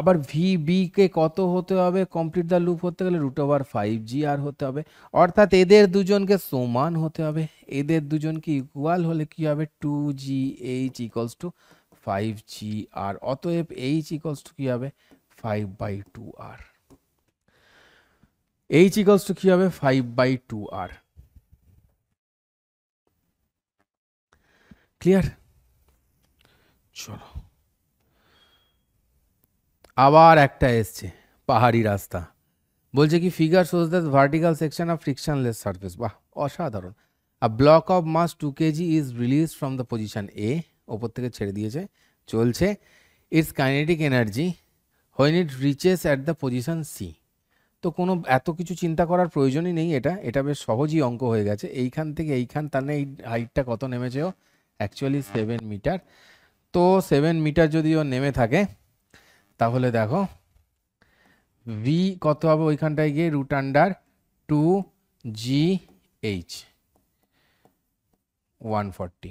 আবার ভি বিকে কত হতে হবে কমপ্লিট দ্য লুপ হতে গেলে, রুট ওভার 5g আর হতে হবে, অর্থাৎ এদের দুজনকে সমান হতে হবে, এদের দুজনকে ইকুয়াল হলে কি হবে 2gh ইকুয়ালস টু 5g আর, অতএব এইচ ইকুয়ালস টু কি হবে 5/2r, এইচ ইকুয়ালস টু কি হবে 5/2r। ক্লিয়ার, চলো আবার একটা এসছে পাহাড়ি রাস্তা, বলছে কি figure shows that vertical section of frictionless surface, বাহ অসাধারণ, a block of mass 2kg is release from the position A, ওপর থেকে ছেড়ে দিয়েছে, চলছে, it's kinetic energy when it reaches at the position C, তো কোনো এত কিছু চিন্তা করার প্রয়োজনই নেই, এটা এটা বেশ সহজই অঙ্ক হয়ে গেছে, এইখান থেকে এইখান, তাহলে এই হাইটটা কত নেমেছেও অ্যাকচুয়ালি 7 মিটার, তো 7 মিটার যদিও নেমে থাকে, তাহলে দেখো ভি কত হবে ওইখানটায় গিয়ে, রুট আন্ডার 2gh 140।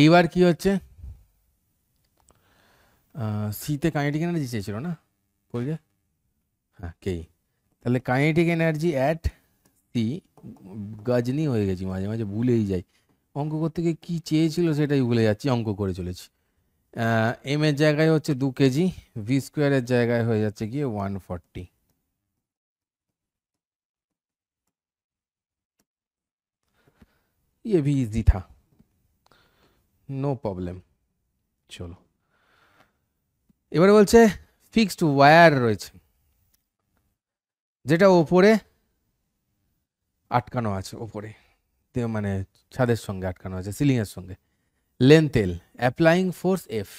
এইবার কি হচ্ছে, সিতে কাইনেটিক এনার্জি চেয়েছিল না, হ্যাঁ কে, তাহলে kinetic energy at C, Ghajini হয়ে গেছি মাঝে মাঝে ভুলেই যাই অঙ্ক করতে গিয়ে, কি চেয়েছিল সেটাই ভুলে যাচ্ছি, অঙ্ক করে চলেছি। এম এর জায়গায় হচ্ছে 2kg, ভি স্কোয়ারের জায়গায় হয়ে যাচ্ছে গিয়ে 140। ये भी इजी था, नो प्रॉब्लम। চলো এবারে বলছে ফিক্সড ওয়্যার রয়েছে যেটা ওপরে আটকানো আছে, ওপরে মানে ছাদের সঙ্গে আটকানো আছে, সিলিং এর সঙ্গে, length L, applying force F,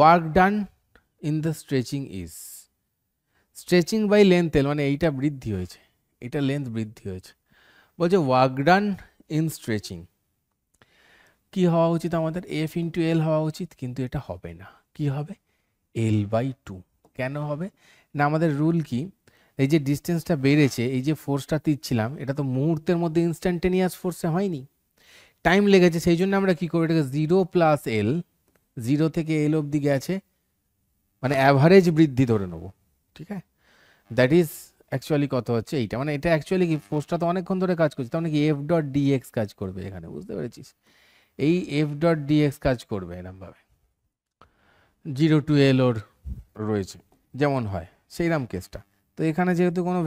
work done in the stretching is, stretching by length L, মানে এইটা বৃদ্ধি হয়েছে, এটা লেন্থ বৃদ্ধি হয়েছে, বলছে work done in stretching কি হওয়া উচিত আমাদের, F into L হওয়া উচিত, কিন্তু এটা হবে না, কি হবে L/2, কেন হবে না, আমাদের রুল কি, এই যে ডিস্টেন্সটা বেড়েছে, এই যে ফোর্সটা দিচ্ছিলাম এটা তো মুহূর্তের মধ্যে ইনস্ট্যান্টেনিয়াস ফোর্সে হয়নি, টাইম লেগেছে, সেই জন্য আমরা কী করি এটাকে 0+L, 0 থেকে L অবধি গেছে, মানে অ্যাভারেজ বৃদ্ধি ধরে নেব, ঠিক আছে, দ্যাট ইজ অ্যাকচুয়ালি কত হচ্ছে এইটা, মানে এটা অ্যাকচুয়ালি কি পোস্টটা তো অনেকক্ষণ ধরে কাজ করছে, তাহলে কি এফ ডট ডিএক্স কাজ করবে এখানে, বুঝতে পেরেছিস? এই এফ ডট ডিএক্স কাজ করবে এরমভাবে, জিরো টু এল ওর রয়েছে যেমন হয় সেইরকম কেসটা। তো এখানে যেহেতু কোনো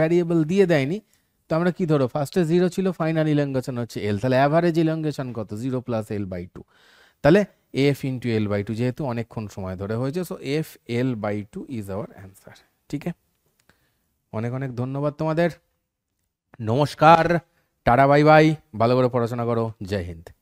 ভ্যারিয়েবল দিয়ে দেয়নি, তো আমরা কি ধরো ফার্স্টে জিরো ছিল, ফাইনাল ইলঙ্গেশন হচ্ছে এল, তাহলে অ্যাভারেজ ইলঙ্গেশন কত, zero plus L by two, তাহলে F into L by two যেহেতু অনেকক্ষণ সময় ধরে হয়েছে, so F L by two is our answer. ঠিক আছে, অনেক অনেক ধন্যবাদ তোমাদের, নমস্কার, টাটা, বাই বাই, ভালো করে পড়াশোনা করো, জয় হিন্দ।